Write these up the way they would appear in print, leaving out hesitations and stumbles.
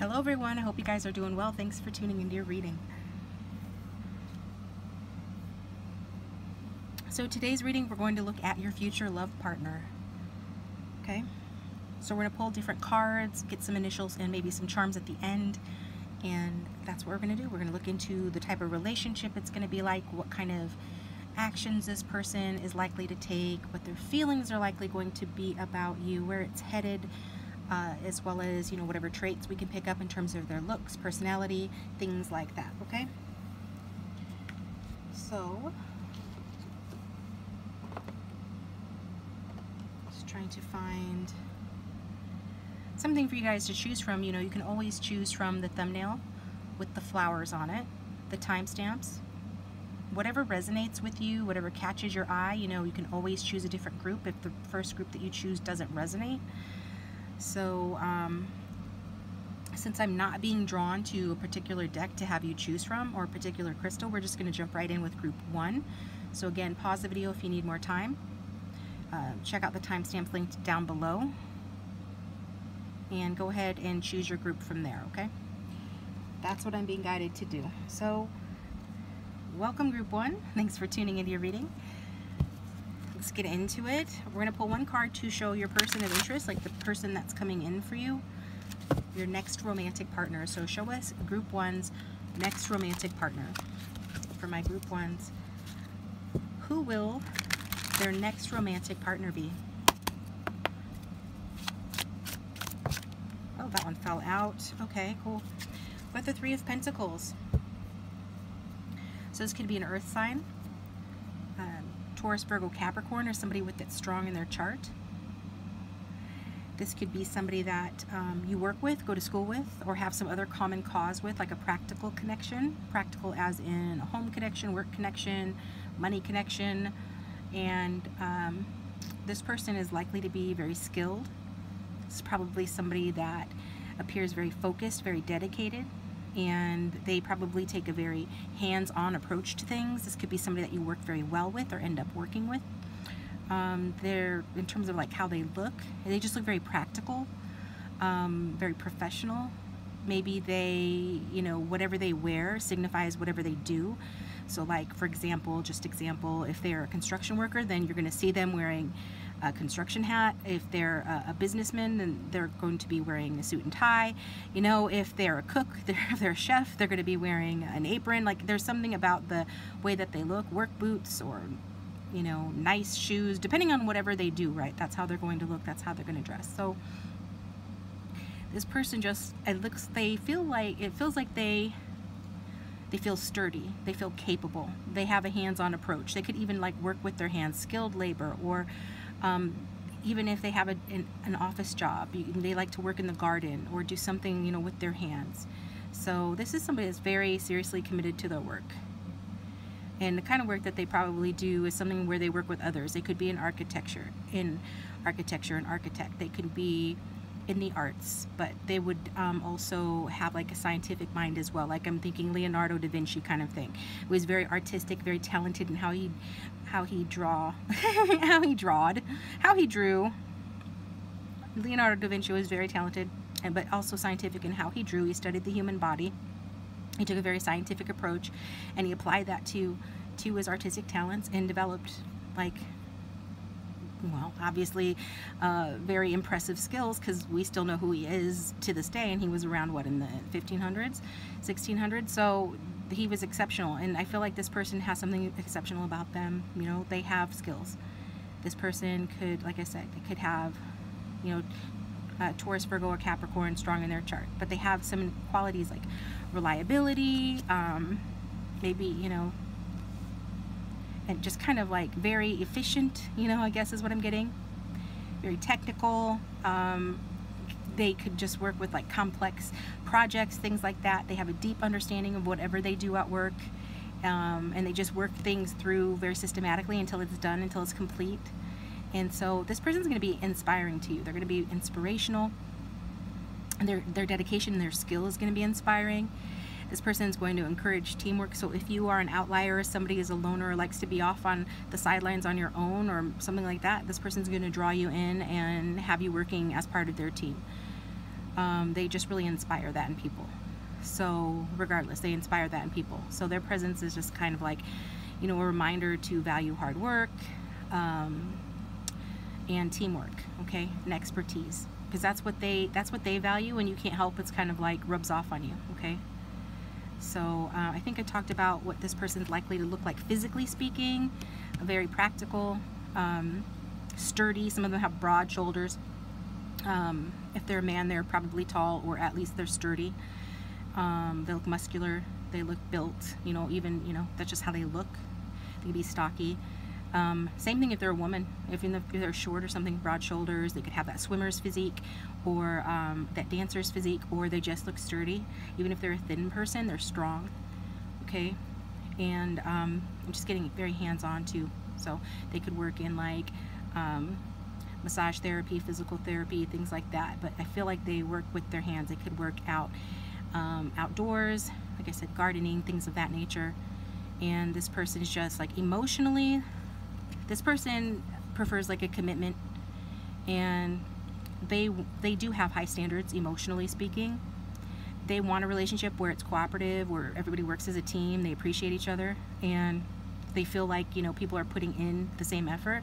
Hello everyone, I hope you guys are doing well. Thanks for tuning into your reading. So today's reading, we're going to look at your future love partner. Okay, so we're going to pull different cards, get some initials and maybe some charms at the end, and that's what we're going to do. We're going to look into the type of relationship it's going to be like, what kind of actions this person is likely to take, what their feelings are likely going to be about you, where it's headed, as well as, you know, whatever traits we can pick up in terms of their looks, personality, things like that, okay? So, just trying to find something for you guys to choose from. You know, you can always choose from the thumbnail with the flowers on it, the timestamps, whatever resonates with you, whatever catches your eye. You know, you can always choose a different group if the first group that you choose doesn't resonate. So since I'm not being drawn to a particular deck to have you choose from or a particular crystal, we're just going to jump right in with group one. So again, pause the video if you need more time. Check out the timestamps linked down below and go ahead and choose your group from there, okay? That's what I'm being guided to do. So welcome, group one. Thanks for tuning into your reading. Let's get into it. We're going to pull one card to show your person of interest, like the person that's coming in for you, your next romantic partner. So show us group one's next romantic partner. For my group ones, who will their next romantic partner be? Oh, that one fell out. Okay, cool. With the Three of Pentacles. So this could be an earth sign. Taurus, Virgo, Capricorn, or somebody with it strong in their chart. This could be somebody that you work with, go to school with, or have some other common cause with, like a practical connection. Practical as in a home connection, work connection, money connection. And this person is likely to be very skilled. It's probably somebody that appears very focused, very dedicated, and they probably take a very hands-on approach to things. This could be somebody that you work very well with or end up working with. They're, in terms of like how they look, they just look very practical, very professional. Maybe they, you know, whatever they wear signifies whatever they do. So like, for example, just example, if they're a construction worker, then you're going to see them wearing a construction hat. If they're a businessman, then they're going to be wearing a suit and tie. You know, if they're a cook, if they're a chef, they're going to be wearing an apron. Like, there's something about the way that they look, work boots or, you know, nice shoes, depending on whatever they do, right? That's how they're going to look, that's how they're going to dress. So this person just, it feels like they feel sturdy, they feel capable, they have a hands-on approach. They could even like work with their hands, skilled labor, or even if they have an office job, they like to work in the garden or do something, you know, with their hands. So this is somebody that's very seriously committed to their work. And the kind of work that they probably do is something where they work with others. They could be an architect. They could be in the arts, but they would also have like a scientific mind as well. Like, I'm thinking Leonardo da Vinci kind of thing. He was very artistic, very talented in how he drew. Leonardo da Vinci was very talented, but also scientific in how he drew. He studied the human body. He took a very scientific approach, and he applied that to his artistic talents and developed, like, well, obviously very impressive skills, because we still know who he is to this day, and he was around, what, in the 1500s, 1600s? So he was exceptional, and I feel like this person has something exceptional about them. You know, they have skills. This person could, like I said, they could have, you know, Taurus, Virgo, or Capricorn strong in their chart, but they have some qualities like reliability, maybe, you know, and just kind of like very efficient, you know, I guess is what I'm getting. Very technical. They could just work with like complex projects, things like that. They have a deep understanding of whatever they do at work, and they just work things through very systematically until it's done, until it's complete. And so this person's going to be inspiring to you. They're going to be inspirational. Their dedication and their skill is going to be inspiring. This person is going to encourage teamwork. So if you are an outlier, somebody is a loner, likes to be off on the sidelines on your own or something like that, this person's going to draw you in and have you working as part of their team. They just really inspire that in people. So regardless, they inspire that in people. So their presence is just kind of like, you know, a reminder to value hard work and teamwork, okay, and expertise, because that's what they value, and you can't help, it's kind of like rubs off on you, okay? So I think I talked about what this person's likely to look like physically speaking, very practical, sturdy. Some of them have broad shoulders. If they're a man, they're probably tall, or at least they're sturdy. They look muscular, they look built, you know, even, you know, that's just how they look. They can be stocky. Same thing if they're a woman, if they're short or something, broad shoulders, they could have that swimmer's physique, or that dancer's physique, or they just look sturdy. Even if they're a thin person, they're strong, okay? And I'm just getting very hands-on too. So they could work in like massage therapy, physical therapy, things like that. But I feel like they work with their hands. They could work out outdoors, like I said, gardening, things of that nature. And this person is just like emotionally, this person prefers like a commitment, and they do have high standards emotionally speaking. They want a relationship where it's cooperative, where everybody works as a team, they appreciate each other, and they feel like, you know, people are putting in the same effort,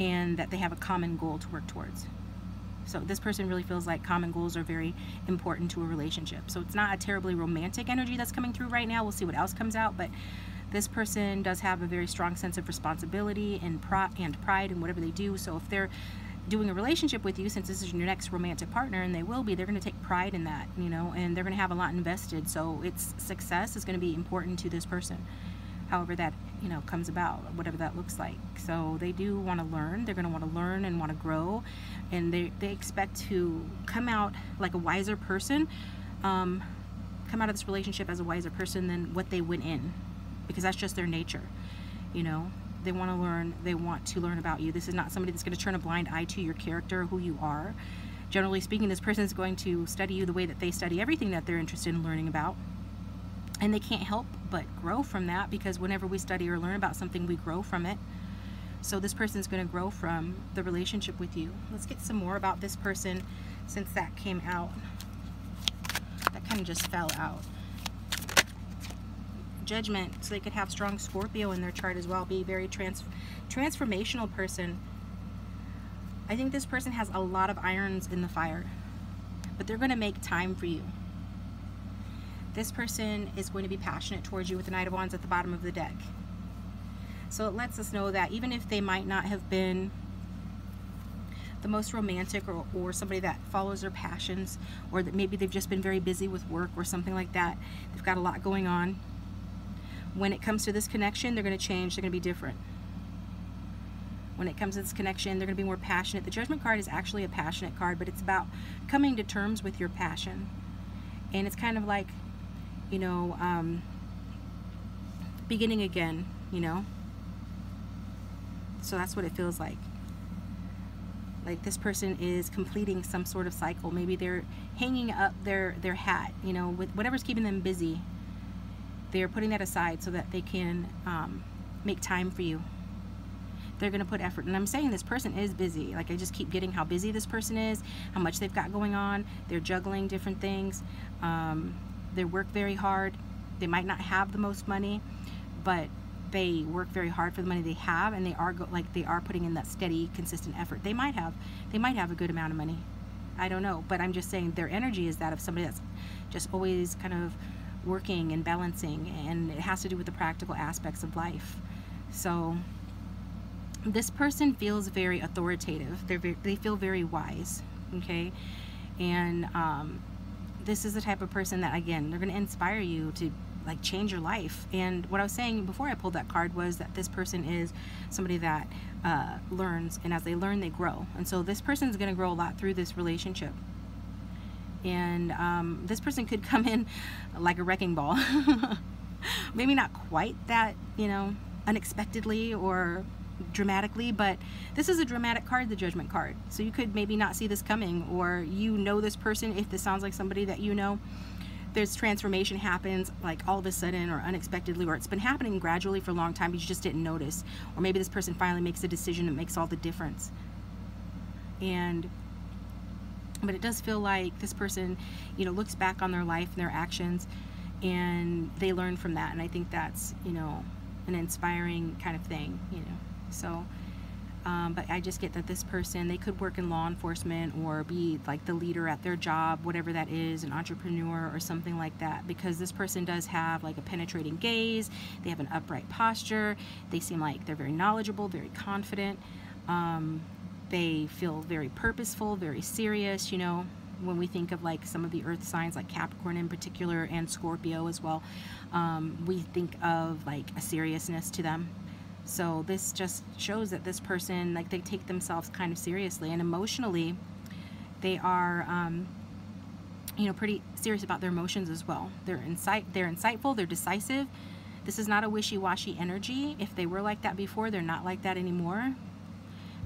and that they have a common goal to work towards. So this person really feels like common goals are very important to a relationship. So it's not a terribly romantic energy that's coming through right now. We'll see what else comes out, but this person does have a very strong sense of responsibility and pride in whatever they do. So if they're doing a relationship with you, since this is your next romantic partner, and they will be, they're going to take pride in that, you know, and they're going to have a lot invested. So its success is going to be important to this person, however that, you know, comes about, whatever that looks like. So they do want to learn. They're going to want to learn and want to grow, and they expect to come out like a wiser person, come out of this relationship as a wiser person than what they went in, because that's just their nature, you know. They want to learn. They want to learn about you. This is not somebody that's going to turn a blind eye to your character or who you are. Generally speaking, this person is going to study you the way that they study everything that they're interested in learning about. And they can't help but grow from that, because whenever we study or learn about something, we grow from it. So this person's going to grow from the relationship with you. Let's get some more about this person, since that came out. That kind of just fell out. Judgment. So they could have strong Scorpio in their chart as well, be a very transformational person. I think this person has a lot of irons in the fire, but they're going to make time for you. This person is going to be passionate towards you, with the Knight of Wands at the bottom of the deck. So it lets us know that even if they might not have been the most romantic, or somebody that follows their passions, or that maybe they've just been very busy with work or something like that, they've got a lot going on. When it comes to this connection, they're going to change. They're going to be different. When it comes to this connection, they're going to be more passionate. The Judgment card is actually a passionate card, but it's about coming to terms with your passion. And it's kind of like, you know, beginning again, you know. So that's what it feels like. Like this person is completing some sort of cycle. Maybe they're hanging up their hat, you know, with whatever's keeping them busy. They're putting that aside so that they can make time for you. They're going to put effort. And I'm saying this person is busy. Like I just keep getting how busy this person is, how much they've got going on. They're juggling different things. They work very hard. They might not have the most money, but they work very hard for the money they have, and they are putting in that steady, consistent effort. They might have a good amount of money. I don't know, but I'm just saying their energy is that of somebody that's just always kind of working and balancing, and it has to do with the practical aspects of life. So this person feels very authoritative. They feel very wise, okay? And this is the type of person that, again, they're going to inspire you to like change your life. And what I was saying before I pulled that card was that this person is somebody that learns, and as they learn, they grow. And so this person's going to grow a lot through this relationship. And this person could come in like a wrecking ball. Maybe not quite that, you know, unexpectedly or dramatically, but this is a dramatic card, the Judgment card. So you could maybe not see this coming, or you know this person, if this sounds like somebody that you know, there's transformation happens like all of a sudden or unexpectedly, or it's been happening gradually for a long time, but you just didn't notice. Or maybe this person finally makes a decision that makes all the difference. And But it does feel like this person, you know, looks back on their life and their actions, and they learn from that. And I think that's, you know, an inspiring kind of thing, you know. So, but I just get that this person, they could work in law enforcement or be like the leader at their job, whatever that is, an entrepreneur or something like that, because this person does have like a penetrating gaze. They have an upright posture. They seem like they're very knowledgeable, very confident. They feel very purposeful, very serious, you know, when we think of like some of the earth signs, like Capricorn in particular and Scorpio as well, we think of like a seriousness to them. So this just shows that this person, like, they take themselves kind of seriously, and emotionally they are, you know, pretty serious about their emotions as well. They're insightful, they're decisive. This is not a wishy-washy energy. If they were like that before, they're not like that anymore,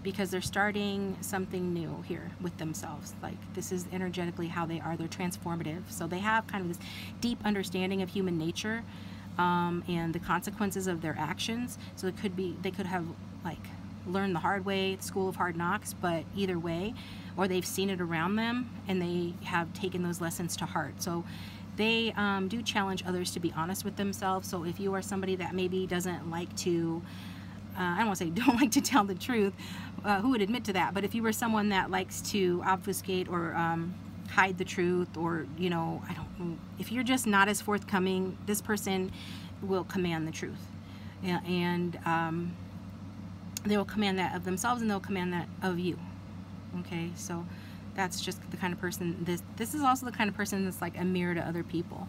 because they're starting something new here with themselves. Like, this is energetically how they are. They're transformative. So they have kind of this deep understanding of human nature and the consequences of their actions. So it could be, they could have like learned the hard way, the school of hard knocks, but either way, or they've seen it around them and they have taken those lessons to heart. So they do challenge others to be honest with themselves. So if you are somebody that maybe doesn't like to, I don't want to say don't like to tell the truth, who would admit to that? But if you were someone that likes to obfuscate or hide the truth, or, you know, I don't know, if you're just not as forthcoming, this person will command the truth. And they will command that of themselves, and they'll command that of you. Okay, so that's just the kind of person, this is also the kind of person that's like a mirror to other people.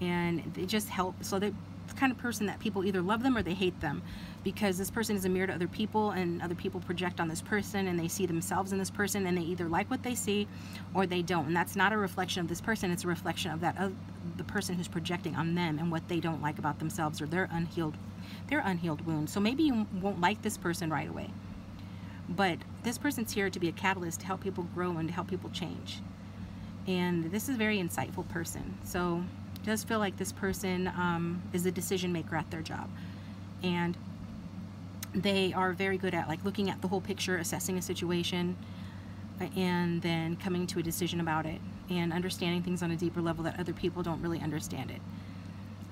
And they just help, so they're the kind of person that people either love them or they hate them, because this person is a mirror to other people, and other people project on this person, and they see themselves in this person, and they either like what they see or they don't. And that's not a reflection of this person, it's a reflection of that, of the person who's projecting on them and what they don't like about themselves, or their unhealed wounds. So maybe you won't like this person right away, but this person's here to be a catalyst, to help people grow and to help people change. And this is a very insightful person. So it does feel like this person is a decision maker at their job, and they are very good at like looking at the whole picture, assessing a situation, and then coming to a decision about it, and understanding things on a deeper level that other people don't really understand it.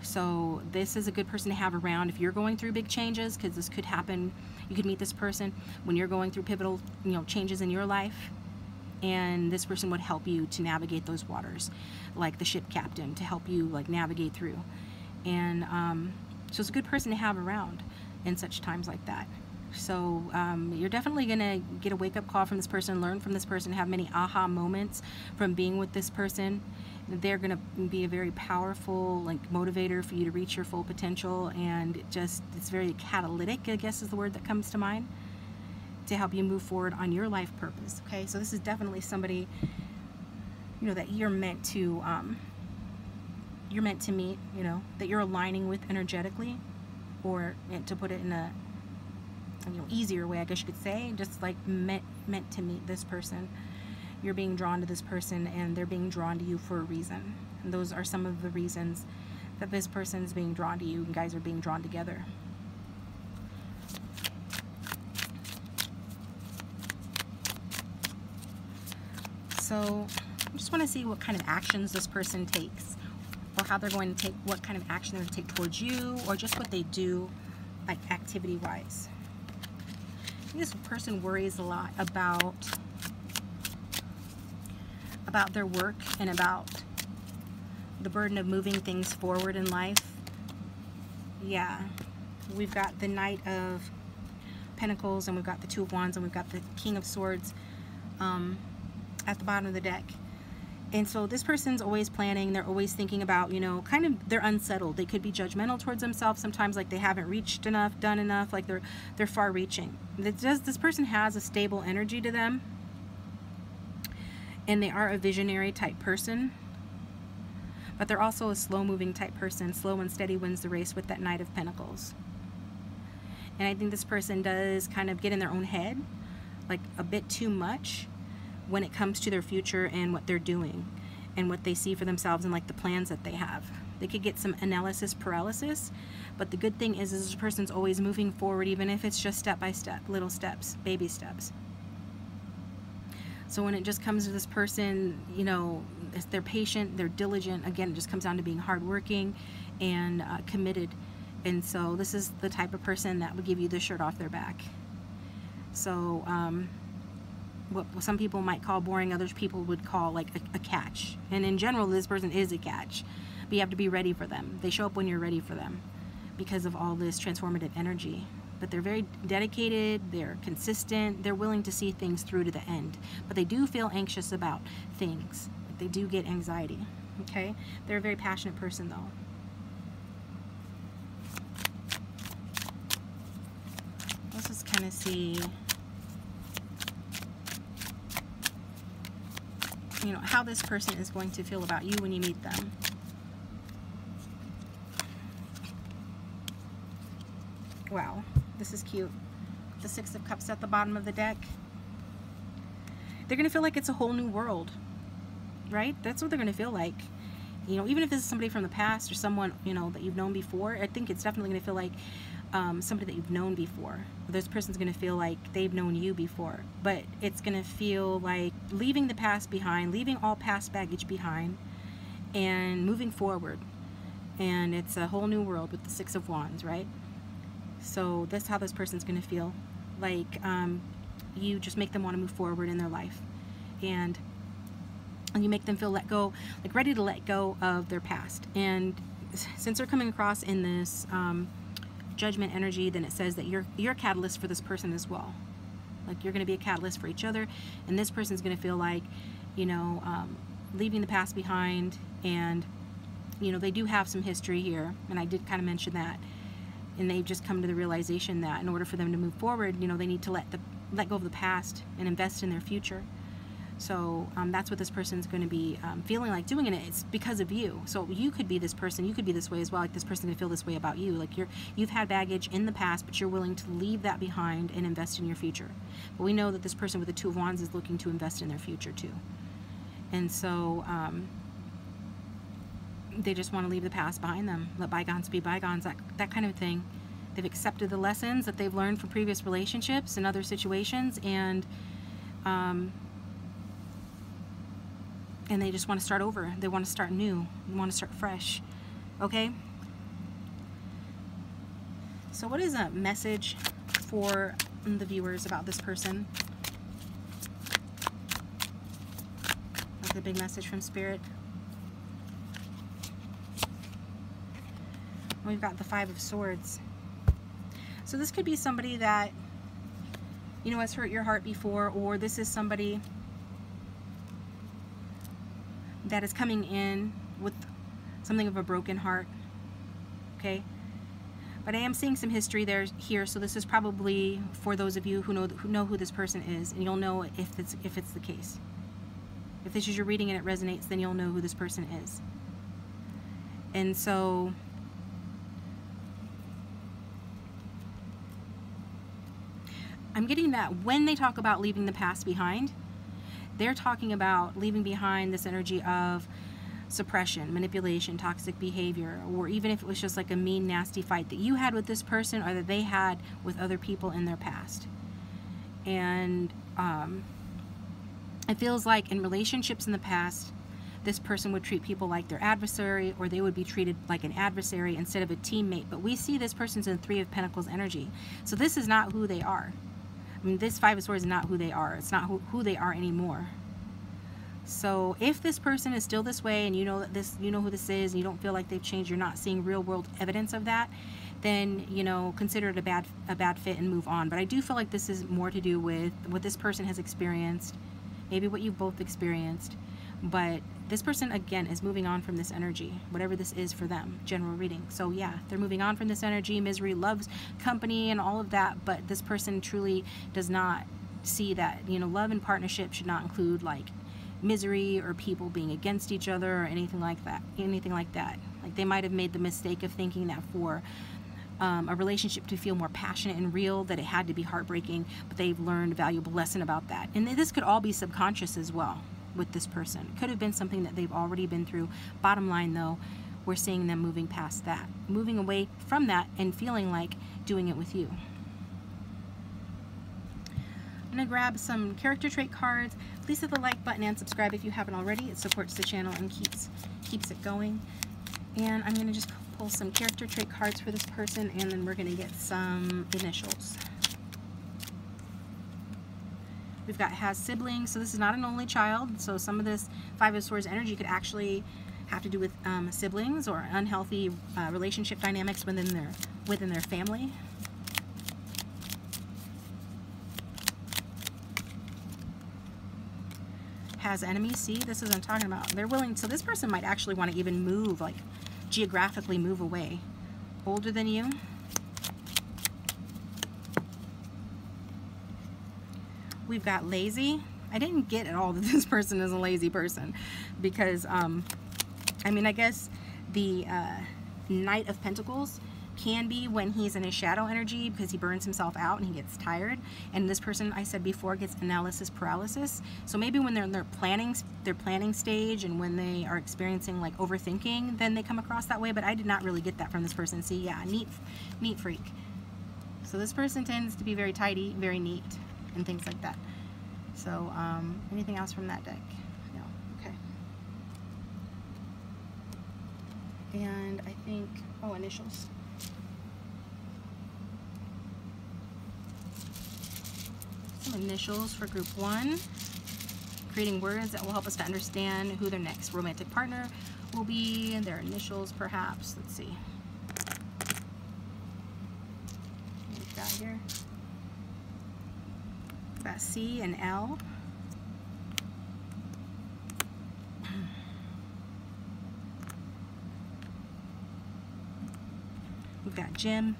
So this is a good person to have around if you're going through big changes, because this could happen. You could meet this person when you're going through pivotal, you know, changes in your life, and this person would help you to navigate those waters, like the ship captain, to help you like navigate through. And so it's a good person to have around in such times like that. So you're definitely gonna get a wake-up call from this person, learn from this person, have many aha moments from being with this person. They're gonna be a very powerful like motivator for you to reach your full potential, and just, it's very catalytic, I guess is the word that comes to mind, to help you move forward on your life purpose. Okay, so this is definitely somebody, you know, that you're meant to meet, you know, that you're aligning with energetically. Or to put it in a, you know, easier way, I guess you could say, just like meant to meet this person. You're being drawn to this person, and they're being drawn to you for a reason. And those are some of the reasons that this person's being drawn to you. You guys are being drawn together. So I just want to see what kind of actions this person takes, or how they're going to take, what kind of action they're going to take towards you, or just what they do, like activity-wise. This person worries a lot about their work, and about the burden of moving things forward in life. Yeah, we've got the Knight of Pentacles, and we've got the Two of Wands, and we've got the King of Swords at the bottom of the deck. And so this person's always planning, they're always thinking about, you know, kind of, they're unsettled. They could be judgmental towards themselves sometimes, like they haven't reached enough, done enough, like they're far reaching. This person has a stable energy to them, and they are a visionary type person, but they're also a slow moving type person. Slow and steady wins the race with that Knight of Pentacles. And I think this person does kind of get in their own head, like a bit too much, when it comes to their future and what they're doing and what they see for themselves, and like the plans that they have. They could get some analysis paralysis, but the good thing is this person's always moving forward, even if it's just step by step, little steps, baby steps. So when it just comes to this person, you know, they're patient, they're diligent. Again, it just comes down to being hardworking and committed. And so this is the type of person that would give you the shirt off their back. So what some people might call boring, others people would call like a catch. And in general, this person is a catch. But you have to be ready for them. They show up when you're ready for them because of all this transformative energy. But they're very dedicated, they're consistent, they're willing to see things through to the end. But they do feel anxious about things. They do get anxiety, okay? They're a very passionate person though. Let's just kind of see, you know, how this person is going to feel about you when you meet them. Wow, this is cute. The Six of Cups at the bottom of the deck. They're going to feel like it's a whole new world, right? That's what they're going to feel like. You know, even if this is somebody from the past or someone, you know, that you've known before, I think it's definitely going to feel like somebody that you've known before. This person's going to feel like they've known you before, but it's going to feel like leaving the past behind, leaving all past baggage behind and moving forward. And it's a whole new world with the Six of Wands, right? So that's how this person's going to feel, like you just make them want to move forward in their life, and you make them feel ready to let go of their past. And since they're coming across in this judgment energy, then it says that you're a catalyst for this person as well. Like you're going to be a catalyst for each other, and this person's going to feel like, you know, leaving the past behind, and you know, they do have some history here, and I did kind of mention that. And they've just come to the realization that in order for them to move forward, you know, they need to let go of the past and invest in their future. So that's what this person's going to be feeling like doing, and it's because of you. So you could be this person, you could be this way as well. Like this person could feel this way about you. Like you've had baggage in the past, but you're willing to leave that behind and invest in your future. But we know that this person with the Two of Wands is looking to invest in their future too. And so they just want to leave the past behind them, let bygones be bygones, that kind of thing. They've accepted the lessons that they've learned from previous relationships and other situations, and they just want to start over. They want to start new. They want to start fresh. Okay? So what is a message for the viewers about this person? Like a big message from Spirit. We've got the Five of Swords. So this could be somebody that, you know, has hurt your heart before, or this is somebody that is coming in with something of a broken heart, okay? But I am seeing some history here, so this is probably for those of you who know who this person is, and you'll know if it's the case. If this is your reading and it resonates, then you'll know who this person is. And so I'm getting that when they talk about leaving the past behind, they're talking about leaving behind this energy of suppression, manipulation, toxic behavior, or even if it was just like a mean, nasty fight that you had with this person or that they had with other people in their past. And it feels like in relationships in the past, this person would treat people like their adversary, or they would be treated like an adversary instead of a teammate. But we see this person's in Three of Pentacles energy. So this is not who they are. I mean, this Five of Swords is not who they are. It's not who they are anymore. So if this person is still this way, and you know that you know who this is, and you don't feel like they've changed, you're not seeing real world evidence of that, then, you know, consider it a bad fit and move on. But I do feel like this is more to do with what this person has experienced, maybe what you've both experienced. But this person, again, is moving on from this energy, whatever this is for them, general reading. So yeah, they're moving on from this energy. Misery loves company and all of that, but this person truly does not see that, you know, love and partnership should not include like misery or people being against each other or anything like that, Like they might have made the mistake of thinking that for a relationship to feel more passionate and real, that it had to be heartbreaking, but they've learned a valuable lesson about that. And this could all be subconscious as well. With this person, it could have been something that they've already been through. Bottom line though, we're seeing them moving past that, moving away from that, and feeling like doing it with you. I'm gonna grab some character trait cards. Please hit the like button and subscribe if you haven't already. It supports the channel and keeps it going. And I'm going to just pull some character trait cards for this person, and then we're going to get some initials. We've got has siblings, so this is not an only child, so some of this Five of Swords energy could actually have to do with siblings or unhealthy relationship dynamics within their family. Has enemies. See, this is what I'm talking about. They're willing, so this person might actually want to even move, like geographically move away. Older than you. We've got lazy. I didn't get at all that this person is a lazy person, because I mean, I guess the Knight of Pentacles can be when he's in his shadow energy, because he burns himself out and he gets tired, and this person, I said before, gets analysis paralysis. So maybe when they're in their planning stage, and when they are experiencing like overthinking, then they come across that way, but I did not really get that from this person. See, yeah, neat freak. So this person tends to be very tidy, very neat, and things like that. So anything else from that deck? No, okay. And I think, oh, initials. Some initials for group one. Creating words that will help us to understand who their next romantic partner will be, and their initials perhaps. Let's see. What we've got here. Got C and L. We've got Jim.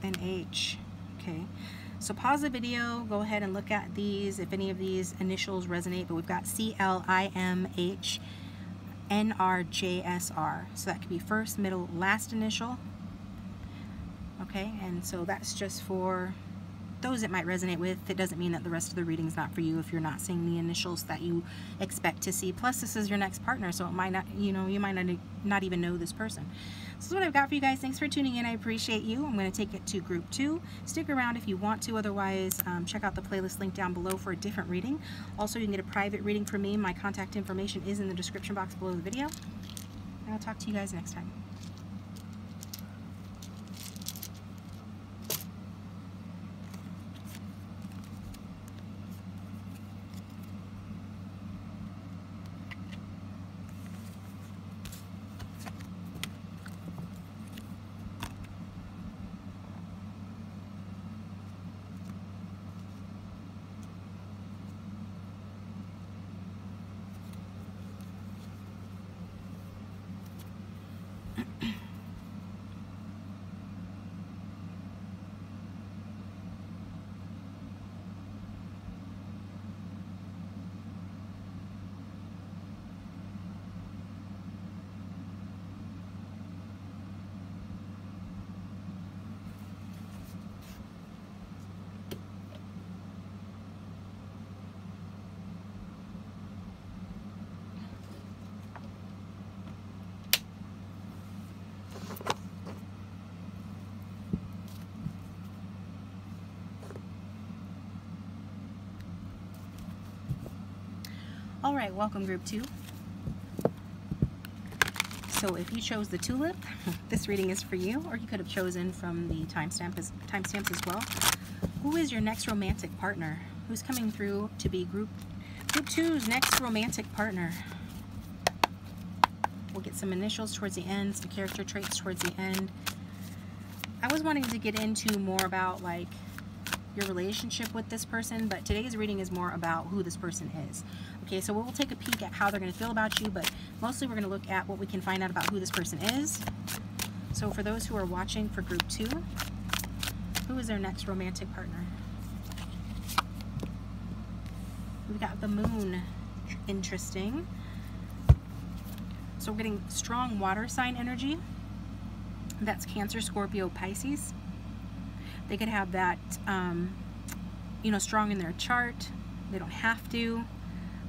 And H. Okay, so pause the video, go ahead and look at these if any of these initials resonate, but we've got C-L-I-M-H-N-R-J-S-R, so that could be first, middle, last initial. Okay, and so that's just for those it might resonate with. It doesn't mean that the rest of the reading's not for you if you're not seeing the initials that you expect to see. Plus, this is your next partner, so it might not, you know, you might not even know this person. This is what I've got for you guys. Thanks for tuning in. I appreciate you. I'm going to take it to group two. Stick around if you want to. Otherwise, check out the playlist link down below for a different reading. Also, you can get a private reading from me. My contact information is in the description box below the video. And I'll talk to you guys next time. Alright, welcome group two. So if you chose the tulip, this reading is for you, or you could have chosen from the timestamps as well. Who is your next romantic partner? Who's coming through to be group two's next romantic partner? We'll get some initials towards the end, some character traits towards the end. I was wanting to get into more about like your relationship with this person, but today's reading is more about who this person is. Okay, so we'll take a peek at how they're going to feel about you, but mostly we're going to look at what we can find out about who this person is. So for those who are watching for group two, who is their next romantic partner? We've got the moon. Interesting. So we're getting strong water sign energy. That's Cancer, Scorpio, Pisces. They could have that, you know, strong in their chart. They don't have to,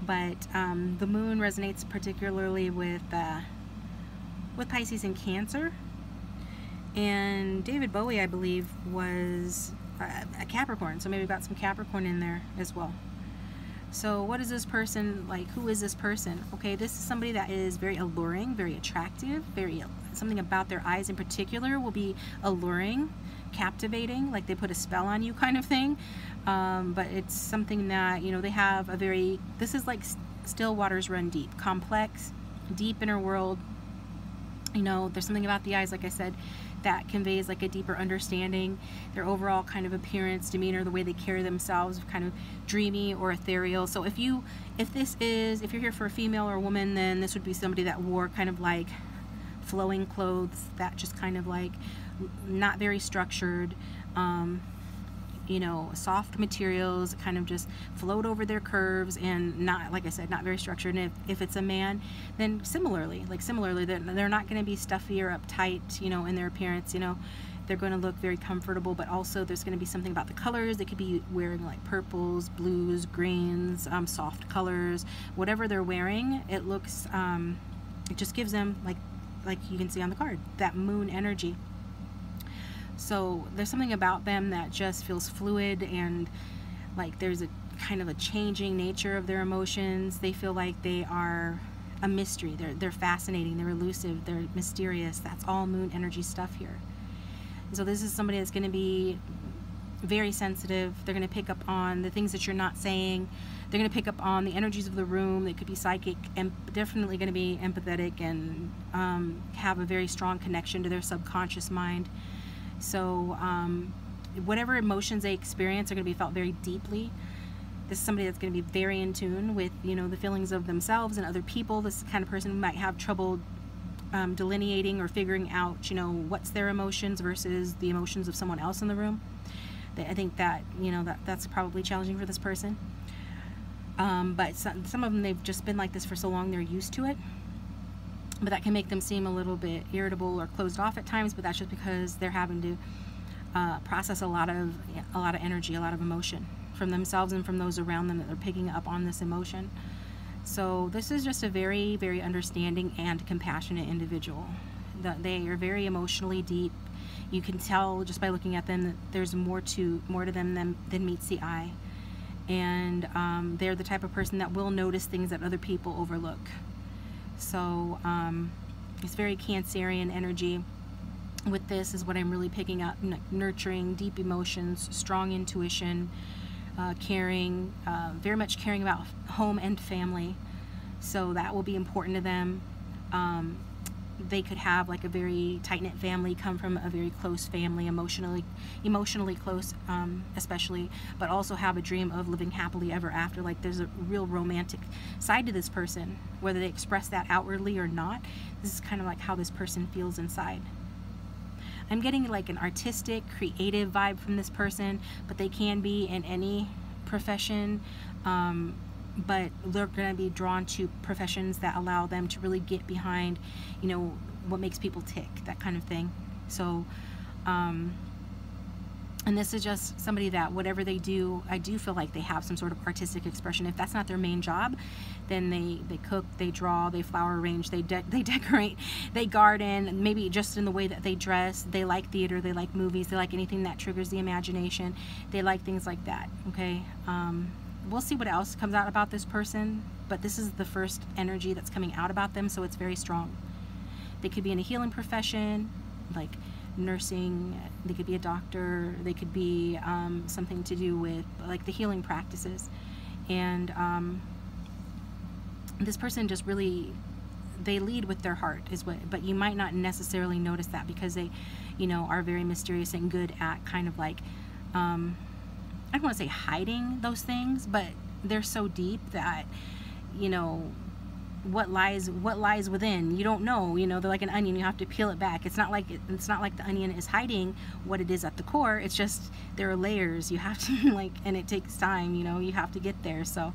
but the moon resonates particularly with Pisces and Cancer. And David Bowie, I believe, was a Capricorn, so maybe got some Capricorn in there as well. So what is this person like? Who is this person? Okay, this is somebody that is very alluring, very attractive, very, something about their eyes in particular will be alluring, captivating, like they put a spell on you kind of thing. But it's something that, you know, they have a very, this is like still waters run deep, complex, deep inner world. You know, there's something about the eyes, like I said, that conveys like a deeper understanding. Their overall kind of appearance, demeanor, the way they carry themselves, kind of dreamy or ethereal. So if you, if you're here for a female or a woman, then this would be somebody that wore kind of like flowing clothes, that just kind of like not very structured, you know, soft materials, kind of just float over their curves and not, like I said, not very structured. And if it's a man, then similarly, they're not going to be stuffy or uptight, you know, in their appearance, you know, they're going to look very comfortable, but also there's going to be something about the colors. They could be wearing like purples, blues, greens, soft colors, whatever they're wearing, it looks, it just gives them like you can see on the card, that moon energy. So there's something about them that just feels fluid, and like there's a kind of a changing nature of their emotions. They feel like they are a mystery. They're fascinating, they're elusive, they're mysterious. That's all moon energy stuff here. And so this is somebody that's going to be very sensitive. They're going to pick up on the things that you're not saying. They're going to pick up on the energies of the room. They could be psychic, and definitely going to be empathetic and have a very strong connection to their subconscious mind. So whatever emotions they experience are going to be felt very deeply. This is somebody that's going to be very in tune with, you know, the feelings of themselves and other people. This kind of person might have trouble delineating or figuring out, you know, what's their emotions versus the emotions of someone else in the room. I think that, you know, that's probably challenging for this person. But some of them, they've just been like this for so long, they're used to it. But that can make them seem a little bit irritable or closed off at times, but that's just because they're having to process a lot of energy, a lot of emotion from themselves and from those around them that they're picking up on this emotion. So this is just a very, very understanding and compassionate individual. They are very emotionally deep. You can tell just by looking at them that there's more to them than meets the eye. And they're the type of person that will notice things that other people overlook. So it's very Cancerian energy with this is what I'm really picking up. Nurturing, deep emotions, strong intuition, caring, very much caring about home and family. So that will be important to them. They could have like a very tight-knit family, come from a very close family, emotionally close, especially, but also have a dream of living happily ever after. Like there's a real romantic side to this person, whether they express that outwardly or not. This is kind of like how this person feels inside. I'm getting like an artistic, creative vibe from this person, but they can be in any profession, but they're going to be drawn to professions that allow them to really get behind, you know, what makes people tick, that kind of thing. So, and this is just somebody that whatever they do, I do feel like they have some sort of artistic expression. If that's not their main job, then they cook, they draw, they flower arrange, they decorate, they garden, maybe just in the way that they dress. They like theater, they like movies, they like anything that triggers the imagination. They like things like that, okay? We'll see what else comes out about this person, but this is the first energy that's coming out about them, so it's very strong. They could be in a healing profession, like nursing. They could be a doctor. They could be something to do with like the healing practices. And this person just really, they lead with their heart is what, but you might not necessarily notice that because they, you know, are very mysterious and good at kind of like, I don't want to say hiding those things, but they're so deep that, you know, what lies within, you don't know. You know, they're like an onion, you have to peel it back. It's not like the onion is hiding what it is at the core. It's just there are layers you have to like, and it takes time, you know, you have to get there. So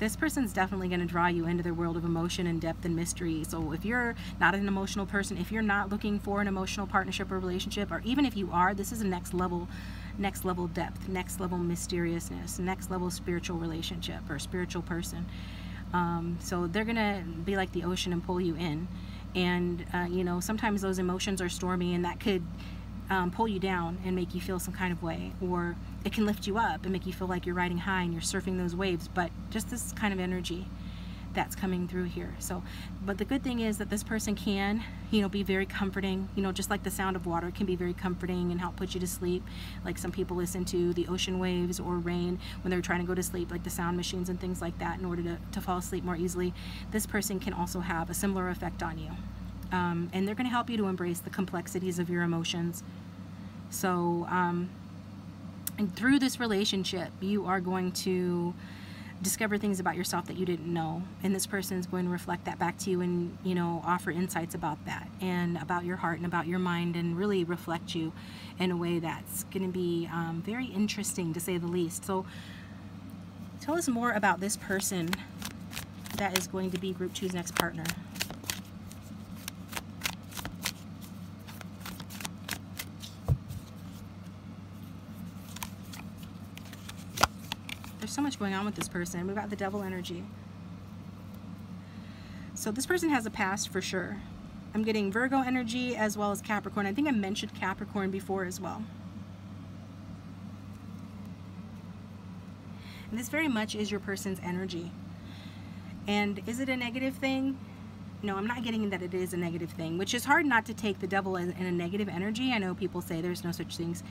this person's definitely going to draw you into their world of emotion and depth and mystery. So if you're not an emotional person, if you're not looking for an emotional partnership or relationship, or even if you are, this is a next level depth, next level mysteriousness, next level spiritual relationship or spiritual person. So they're gonna be like the ocean and pull you in. And you know, sometimes those emotions are stormy, and that could pull you down and make you feel some kind of way, or it can lift you up and make you feel like you're riding high and you're surfing those waves, but just this kind of energy that's coming through here. So, but the good thing is that this person can, you know, be very comforting, you know, just like the sound of water can be very comforting and help put you to sleep. Like some people listen to the ocean waves or rain when they're trying to go to sleep, like the sound machines and things like that in order to fall asleep more easily. This person can also have a similar effect on you. And they're going to help you to embrace the complexities of your emotions. So, and through this relationship, you are going to discover things about yourself that you didn't know, and this person is going to reflect that back to you and, you know, offer insights about that and about your heart and about your mind, and really reflect you in a way that's going to be very interesting, to say the least. So tell us more about this person that is going to be Group 2's next partner. There's so much going on with this person. We've got the devil energy. So this person has a past for sure. I'm getting Virgo energy as well as Capricorn. I think I mentioned Capricorn before as well. And this very much is your person's energy. And is it a negative thing? No, I'm not getting that it is a negative thing, which is hard not to take the devil in a negative energy. I know people say there's no such things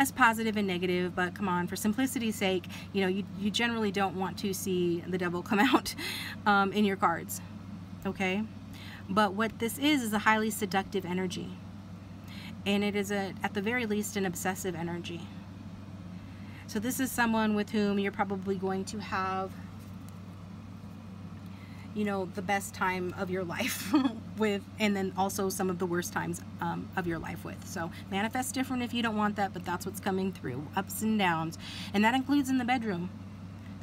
as positive and negative, but come on, for simplicity's sake, you know, you generally don't want to see the devil come out in your cards, okay? But what this is a highly seductive energy, and it is at the very least an obsessive energy. So this is someone with whom you're probably going to have, you know, the best time of your life with, and then also some of the worst times of your life with. So manifest different if you don't want that, but that's what's coming through, ups and downs, and that includes in the bedroom.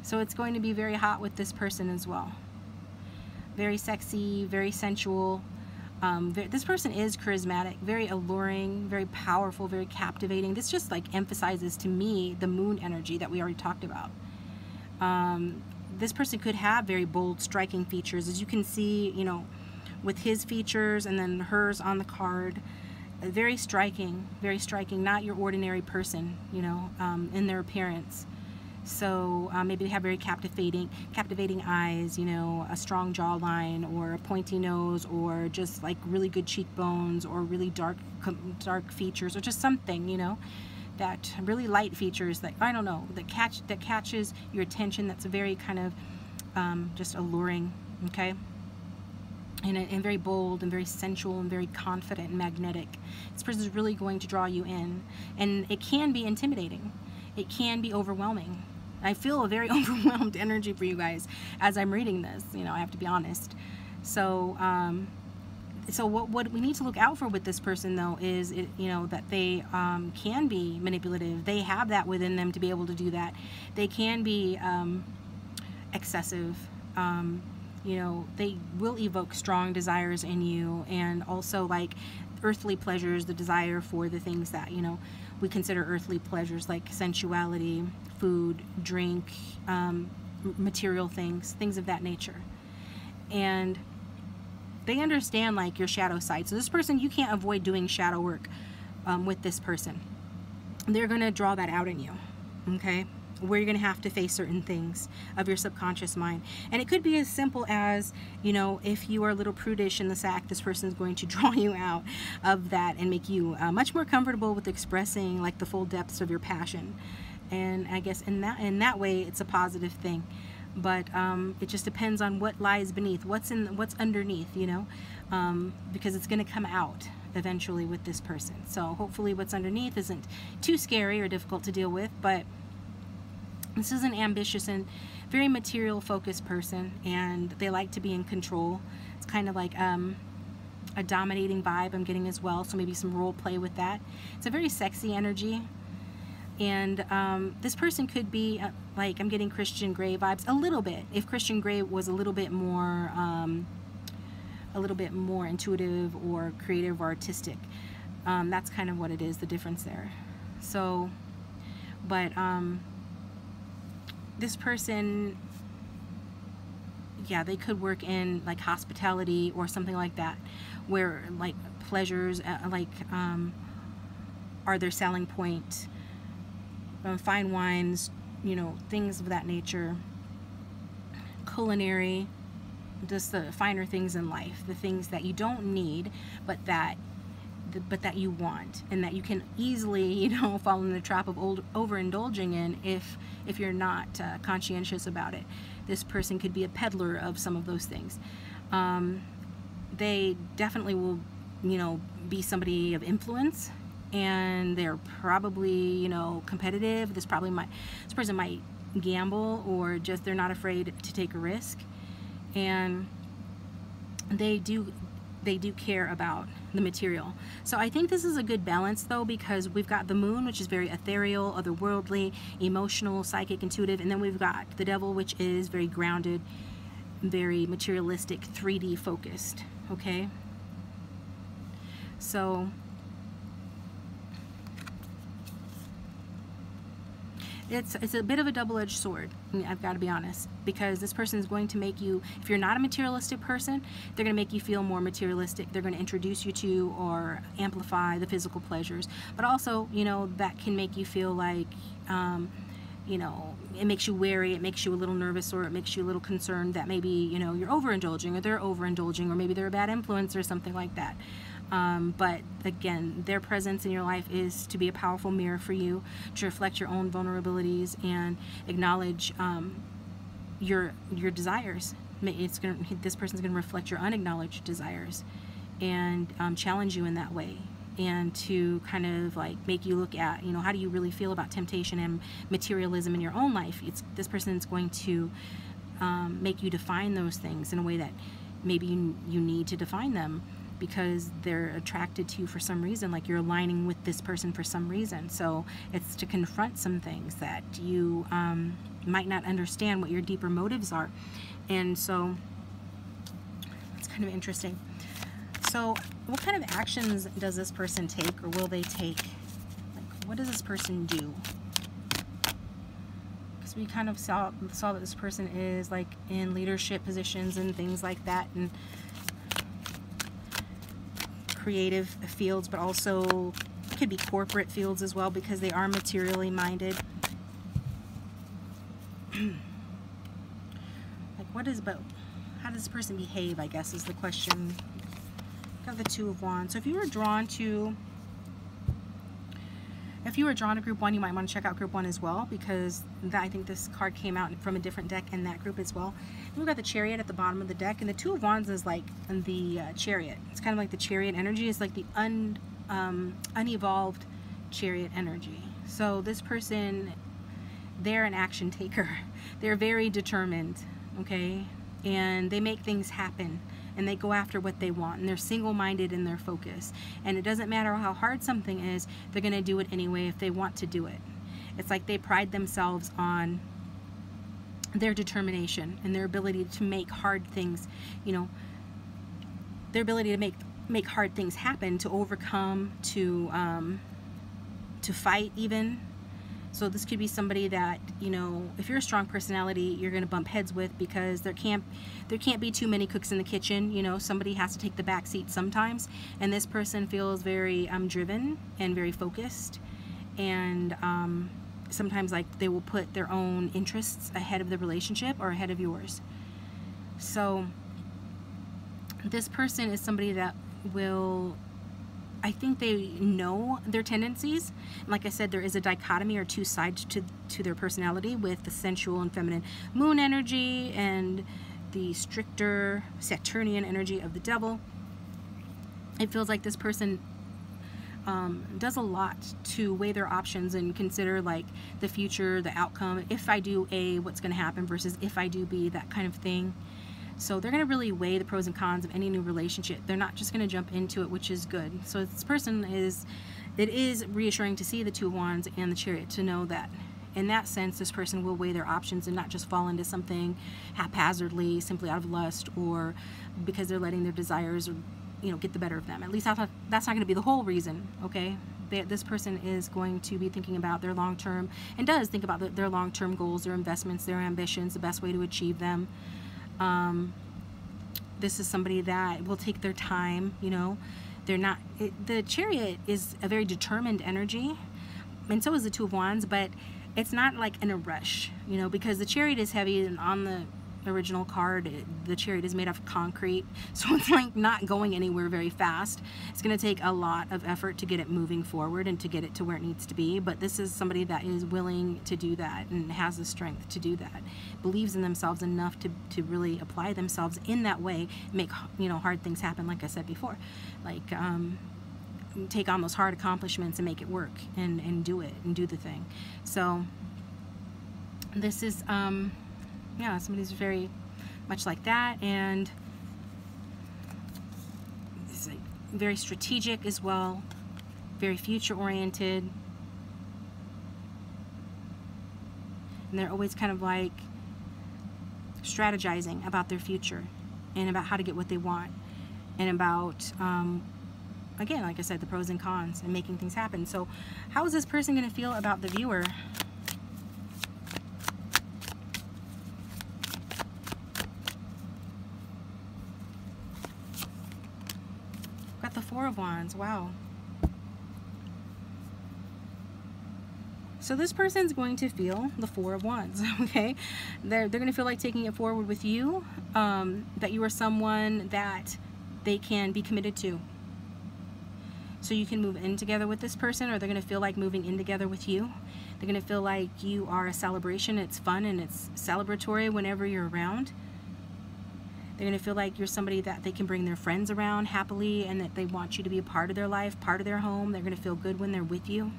So it's going to be very hot with this person as well. Very sexy, very sensual. This person is charismatic, very alluring, very powerful, very captivating. This just like emphasizes to me the moon energy that we already talked about. This person could have very bold, striking features, as you can see, you know, with his features and then hers on the card. Very striking, not your ordinary person, you know, in their appearance. So maybe they have very captivating eyes, you know, a strong jawline, or a pointy nose, or just like really good cheekbones, or really dark features, or just something, you know, that really light features that, I don't know, that catches your attention, that's very kind of just alluring, okay? And very bold and very sensual and very confident and magnetic. This person is really going to draw you in, and it can be intimidating. It can be overwhelming. I feel a very overwhelmed energy for you guys as I'm reading this, you know, I have to be honest. So so what we need to look out for with this person, though, is, you know, that they can be manipulative. They have that within them to be able to do that. They can be excessive. You know, they will evoke strong desires in you, and also like earthly pleasures, the desire for the things that, you know, we consider earthly pleasures, like sensuality, food, drink, material things of that nature. And they understand like your shadow side. So this person, you can't avoid doing shadow work with this person. They're going to draw that out in you, okay? Where you're going to have to face certain things of your subconscious mind. And it could be as simple as, you know, if you are a little prudish in the sack, this person's going to draw you out of that and make you much more comfortable with expressing like the full depths of your passion. And I guess in that way, it's a positive thing. But it just depends on what lies beneath, what's underneath, you know, because it's going to come out eventually with this person. So hopefully what's underneath isn't too scary or difficult to deal with, but this is an ambitious and very material focused person, and they like to be in control. It's kind of like a dominating vibe I'm getting as well, so maybe some role play with that. It's a very sexy energy. And this person could be, like, I'm getting Christian Grey vibes a little bit. If Christian Grey was a little bit more intuitive or creative or artistic, that's kind of what it is, the difference there. So, but this person, yeah, they could work in like hospitality or something like that, where like pleasures, like are their selling point, fine wines, you know, things of that nature, culinary, just the finer things in life, the things that you don't need but that you want, and that you can easily, you know, fall in the trap of overindulging in if you're not conscientious about it. This person could be a peddler of some of those things. They definitely will, you know, be somebody of influence, and they're probably, you know, competitive. This person might gamble, or just they're not afraid to take a risk, and they do care about the material. So I think this is a good balance, though, because we've got the moon, which is very ethereal, otherworldly, emotional, psychic, intuitive, and then we've got the devil, which is very grounded, very materialistic, 3D focused. Okay, so it's a bit of a double-edged sword, I've got to be honest, because this person is going to make you, if you're not a materialistic person, they're going to make you feel more materialistic. They're going to introduce you to or amplify the physical pleasures, but also, you know, that can make you feel like, you know, it makes you wary, it makes you a little nervous, or it makes you a little concerned that maybe, you know, you're overindulging, or they're overindulging, or maybe they're a bad influence or something like that. But again, their presence in your life is to be a powerful mirror for you, to reflect your own vulnerabilities and acknowledge your desires. This person's going to reflect your unacknowledged desires and challenge you in that way, and to kind of like make you look at, you know, how do you really feel about temptation and materialism in your own life. This person's going to make you define those things in a way that maybe you need to define them, because they're attracted to you for some reason, like you're aligning with this person for some reason. So it's to confront some things that you might not understand what your deeper motives are, and so it's kind of interesting. So what kind of actions does this person take, or will they take? Like, what does this person do? Because we kind of saw that this person is like in leadership positions and things like that, and creative fields, but also it could be corporate fields as well, because they are materially minded. Like, how does this person behave, I guess, is the question. Got the Two of Wands. So if you were drawn to group one, you might want to check out group one as well, because I think this card came out from a different deck in that group as well. And we've got the Chariot at the bottom of the deck, and the Two of Wands is like the Chariot. It's kind of like the Chariot energy. It's like the unevolved Chariot energy. So this person, they're an action taker. They're very determined, okay? And they make things happen, and they go after what they want, and they're single-minded in their focus, and it doesn't matter how hard something is, they're gonna do it anyway if they want to do it. It's like they pride themselves on their determination and their ability to make hard things, you know, their ability to make hard things happen, to overcome, to fight even. So this could be somebody that, you know, if you're a strong personality, you're going to bump heads with, because there can't be too many cooks in the kitchen. You know, somebody has to take the back seat sometimes, and this person feels very driven and very focused, and sometimes like they will put their own interests ahead of the relationship or ahead of yours. So this person is somebody that will, I think they know their tendencies. And like I said, there is a dichotomy, or two sides to their personality, with the sensual and feminine moon energy and the stricter Saturnian energy of the devil. It feels like this person does a lot to weigh their options and consider like the future, the outcome. If I do A, what's going to happen, versus if I do B, that kind of thing. So they're going to really weigh the pros and cons of any new relationship. They're not just going to jump into it, which is good. So this person is, it is reassuring to see the Two of Wands and the Chariot, to know that in that sense this person will weigh their options and not just fall into something haphazardly, simply out of lust, or because they're letting their desires, or, you know, get the better of them. At least that's not going to be the whole reason, okay? This person is going to be thinking about their long-term, and does think about their long-term goals, their investments, their ambitions, the best way to achieve them. This is somebody that will take their time, you know, They're not, the Chariot is a very determined energy, and so is the Two of Wands, but it's not like in a rush, you know, because the Chariot is heavy, and on the original card, the Chariot is made of concrete, so it's like not going anywhere very fast. It's going to take a lot of effort to get it moving forward and to get it to where it needs to be, but this is somebody that is willing to do that and has the strength to do that, believes in themselves enough to really apply themselves in that way, make, you know, hard things happen, like I said before, like take on those hard accomplishments and make it work, and do it and do the thing. So this is yeah, somebody's very much like that, and it's like very strategic as well, very future-oriented, and they're always kind of like strategizing about their future and about how to get what they want, and about, again, like I said, the pros and cons and making things happen. So how is this person going to feel about the viewer? Four of Wands, wow. So this person's going to feel the Four of Wands, okay? They're going to feel like taking it forward with you, that you are someone that they can be committed to. So you can move in together with this person, or they're going to feel like moving in together with you. They're going to feel like you are a celebration. It's fun and it's celebratory whenever you're around. They're going to feel like you're somebody that they can bring their friends around happily, and that they want you to be a part of their life, part of their home. They're going to feel good when they're with you.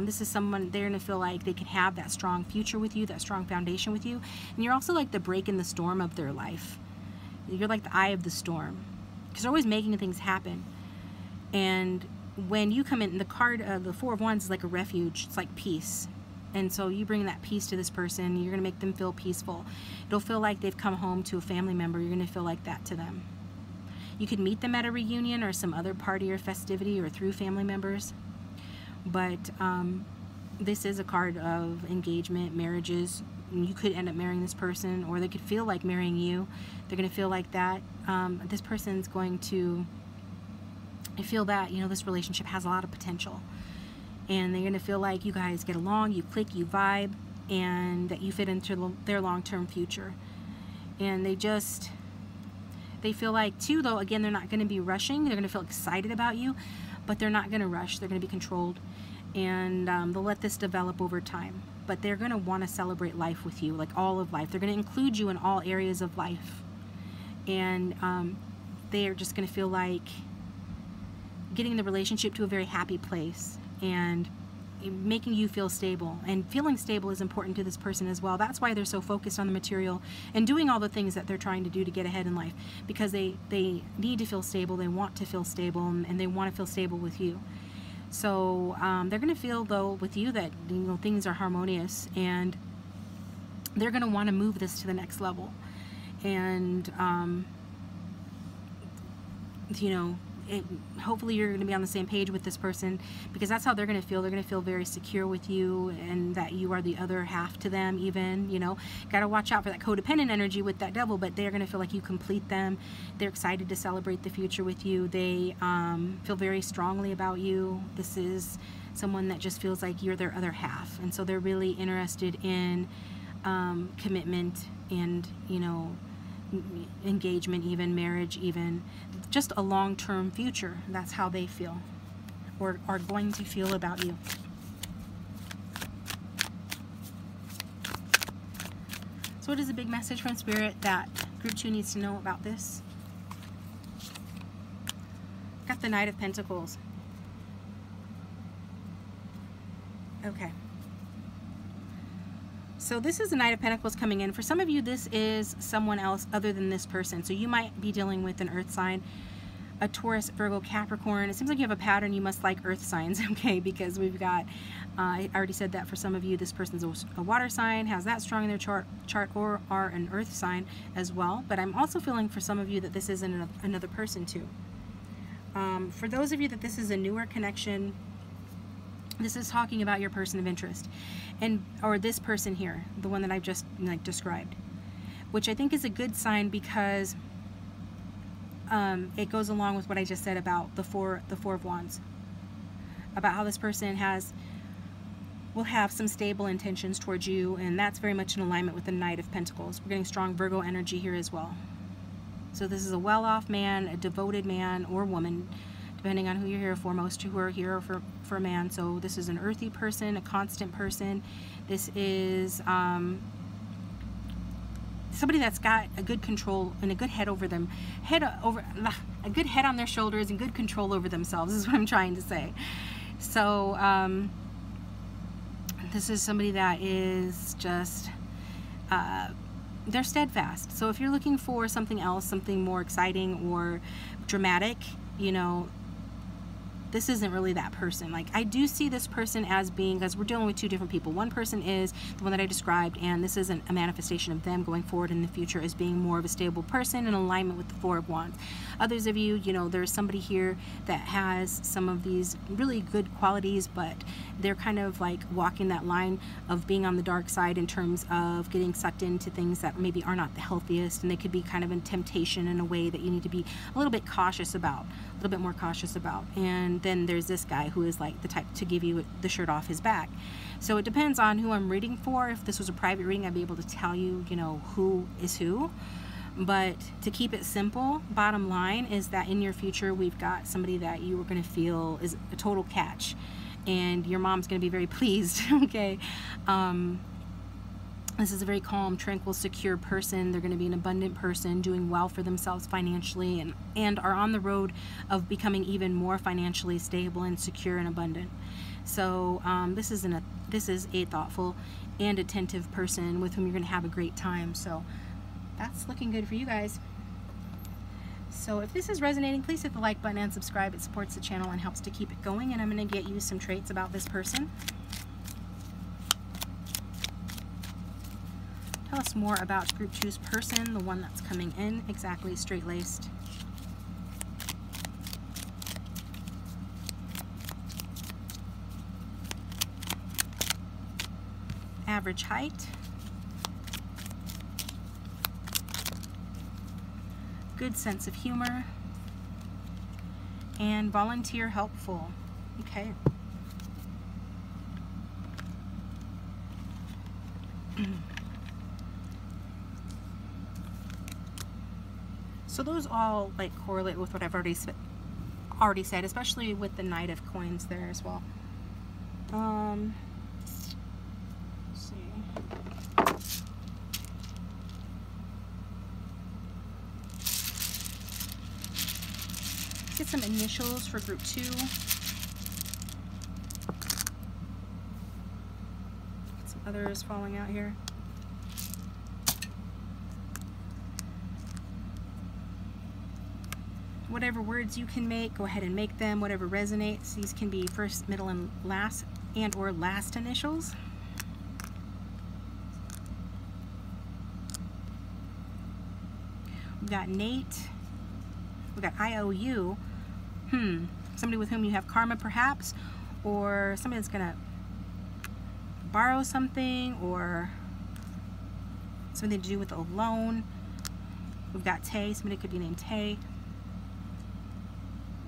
This is someone, they're going to feel like they can have that strong future with you, that strong foundation with you. And you're also like the break in the storm of their life. You're like the eye of the storm, because they're always making things happen. And when you come in, the card of the Four of Wands is like a refuge. It's like peace. And so you bring that peace to this person. You're going to make them feel peaceful. It'll feel like they've come home to a family member. You're going to feel like that to them. You could meet them at a reunion or some other party or festivity, or through family members. But this is a card of engagement, marriages. You could end up marrying this person, or they could feel like marrying you. They're going to feel like that. This person's going to feel that, you know, this relationship has a lot of potential. And they're going to feel like you guys get along, you click, you vibe, and that you fit into their long-term future. And they feel like, too, though, again, they're not going to be rushing. They're going to feel excited about you, but they're not going to rush. They're going to be controlled, and they'll let this develop over time. But they're going to want to celebrate life with you, like all of life. They're going to include you in all areas of life. And they are just going to feel like getting the relationship to a very happy place, and making you feel stable. And feeling stable is important to this person as well. That's why they're so focused on the material and doing all the things that they're trying to do to get ahead in life, because they need to feel stable, they want to feel stable, and they want to feel stable with you. So they're going to feel, though, with you that, you know, things are harmonious, and they're going to want to move this to the next level. And you know, hopefully you're going to be on the same page with this person, because that's how they're going to feel. They're going to feel very secure with you, and that you are the other half to them. Even, you know, got to watch out for that codependent energy with that devil, but they're going to feel like you complete them. They're excited to celebrate the future with you. They feel very strongly about you. This is someone that just feels like you're their other half, and so they're really interested in commitment, and, you know, engagement, even marriage, even just a long-term future. That's how they feel, or are going to feel about you. So it is a big message from Spirit that group 2 needs to know about this. Got the Knight of Pentacles. Okay, so this is the Knight of Pentacles coming in. For some of you, this is someone else other than this person. So you might be dealing with an earth sign, a Taurus, Virgo, Capricorn. It seems like you have a pattern. You must like earth signs, okay? Because we've got, I already said that for some of you, this person's a water sign, has that strong in their chart, or are an earth sign as well. But I'm also feeling for some of you that this is another person too. For those of you that this is a newer connection, this is talking about your person of interest, and or this person here, the one that I've just, like, described, which I think is a good sign, because it goes along with what I just said about the four of wands, about how this person will have some stable intentions towards you, and that's very much in alignment with the Knight of Pentacles. We're getting strong Virgo energy here as well. So this is a well-off man, a devoted man or woman, depending on who you're here for. Most who are here for a man. So this is an earthy person, a constant person. This is somebody that's got a good control and a good head over them, a good head on their shoulders and good control over themselves is what I'm trying to say. So this is somebody that is just, they're steadfast. So if you're looking for something else, something more exciting or dramatic, you know, this isn't really that person. Like, I do see this person as being, because we're dealing with two different people. One person is the one that I described, and this isn't a manifestation of them going forward in the future as being more of a stable person in alignment with the Four of Wands. Others of you, you know, there's somebody here that has some of these really good qualities, but they're kind of like walking that line of being on the dark side in terms of getting sucked into things that maybe are not the healthiest, and they could be kind of in temptation in a way that you need to be a little bit cautious about, a little bit more cautious about. And then there's this guy who is like the type to give you the shirt off his back. So it depends on who I'm reading for. If this was a private reading, I'd be able to tell you, you know, who is who. But to keep it simple, bottom line is that in your future, we've got somebody that you are going to feel is a total catch, and your mom's going to be very pleased. Okay. This is a very calm, tranquil, secure person. They're going to be an abundant person, doing well for themselves financially, and are on the road of becoming even more financially stable and secure and abundant. So this is a thoughtful and attentive person with whom you're going to have a great time. So that's looking good for you guys. So if this is resonating, please hit the like button and subscribe. It supports the channel and helps to keep it going. And I'm going to get you some traits about this person. Tell us more about Group 2's person, the one that's coming in, exactly straight-laced. Average height. Good sense of humor. And volunteer helpful. Okay. So those all like correlate with what I've already said, especially with the Knight of Coins there as well. Let's see. Get some initials for Group 2. Get some others falling out here. Whatever words you can make, go ahead and make them. Whatever resonates. These can be first, middle, and last, and or last initials. We've got Nate. We've got IOU. Somebody with whom you have karma, perhaps, or somebody that's gonna borrow something, or something to do with a loan. We've got Tay. Somebody could be named Tay.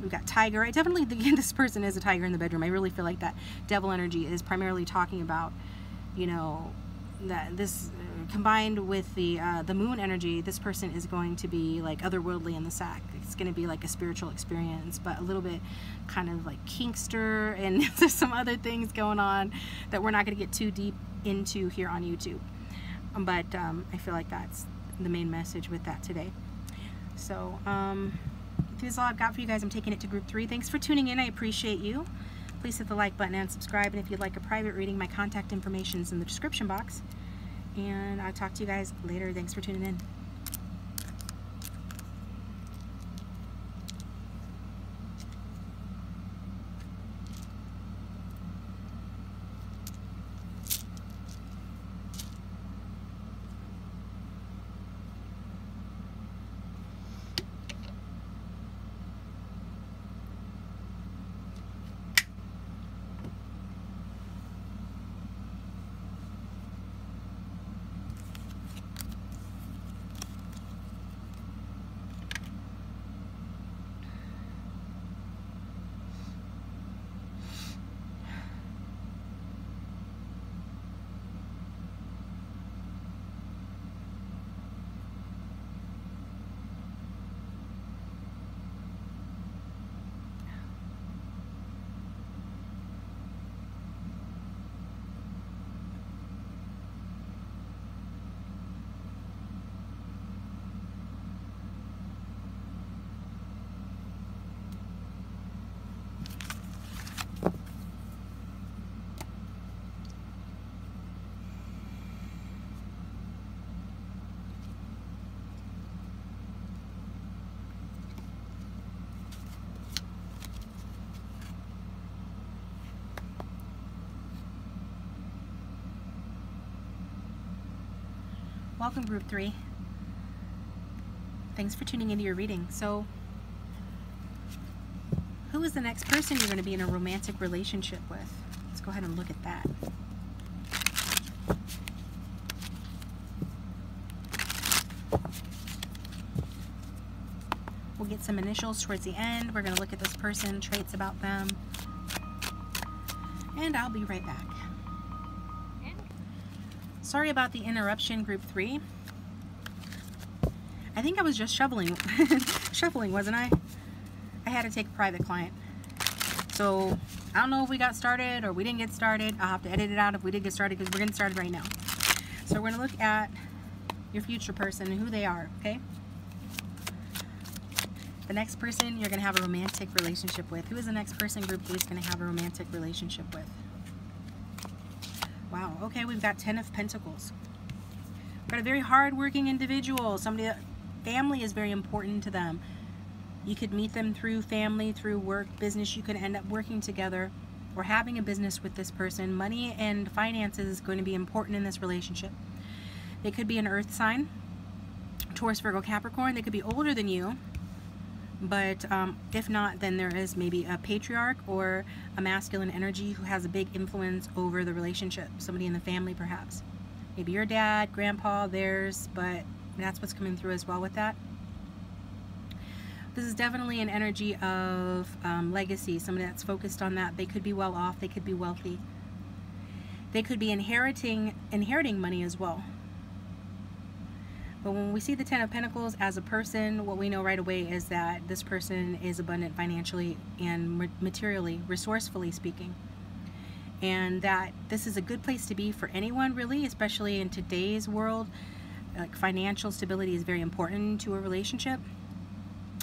We've got tiger. I definitely think this person is a tiger in the bedroom. I really feel like that devil energy is primarily talking about, you know, that this combined with the moon energy, this person is going to be like otherworldly in the sack. It's going to be like a spiritual experience, but a little bit kind of like kinkster, and there's some other things going on that we're not going to get too deep into here on YouTube. But I feel like that's the main message with that today. So, this is all I've got for you guys. I'm taking it to Group 3. Thanks for tuning in. I appreciate you. Please hit the like button and subscribe. And if you'd like a private reading, my contact information is in the description box. And I'll talk to you guys later. Thanks for tuning in. Welcome, group 3. Thanks for tuning into your reading. So, who is the next person you're going to be in a romantic relationship with? Let's go ahead and look at that. We'll get some initials towards the end. We're going to look at this person, traits about them. And I'll be right back. Sorry about the interruption, group 3. I think I was just shuffling, wasn't I? I had to take a private client. So I don't know if we got started or we didn't get started. I'll have to edit it out if we did get started, because we're getting started right now. So we're going to look at your future person and who they are, okay? The next person you're going to have a romantic relationship with. Who is the next person group 3 is going to have a romantic relationship with? Wow, okay, we've got 10 of Pentacles. We've got a very hard-working individual. Somebody that family is very important to them. You could meet them through family, through work, business. You could end up working together or having a business with this person. Money and finances is going to be important in this relationship. They could be an earth sign, Taurus, Virgo, Capricorn. They could be older than you, but if not, then there is maybe a patriarch or a masculine energy who has a big influence over the relationship, somebody in the family perhaps. Maybe your dad, grandpa, theirs, but that's what's coming through as well with that. This is definitely an energy of legacy, somebody that's focused on that. They could be well off, they could be wealthy. They could be inheriting money as well. But when we see the 10 of Pentacles as a person, what we know right away is that this person is abundant financially and materially, resourcefully speaking. And that this is a good place to be for anyone, really, especially in today's world. Like, financial stability is very important to a relationship.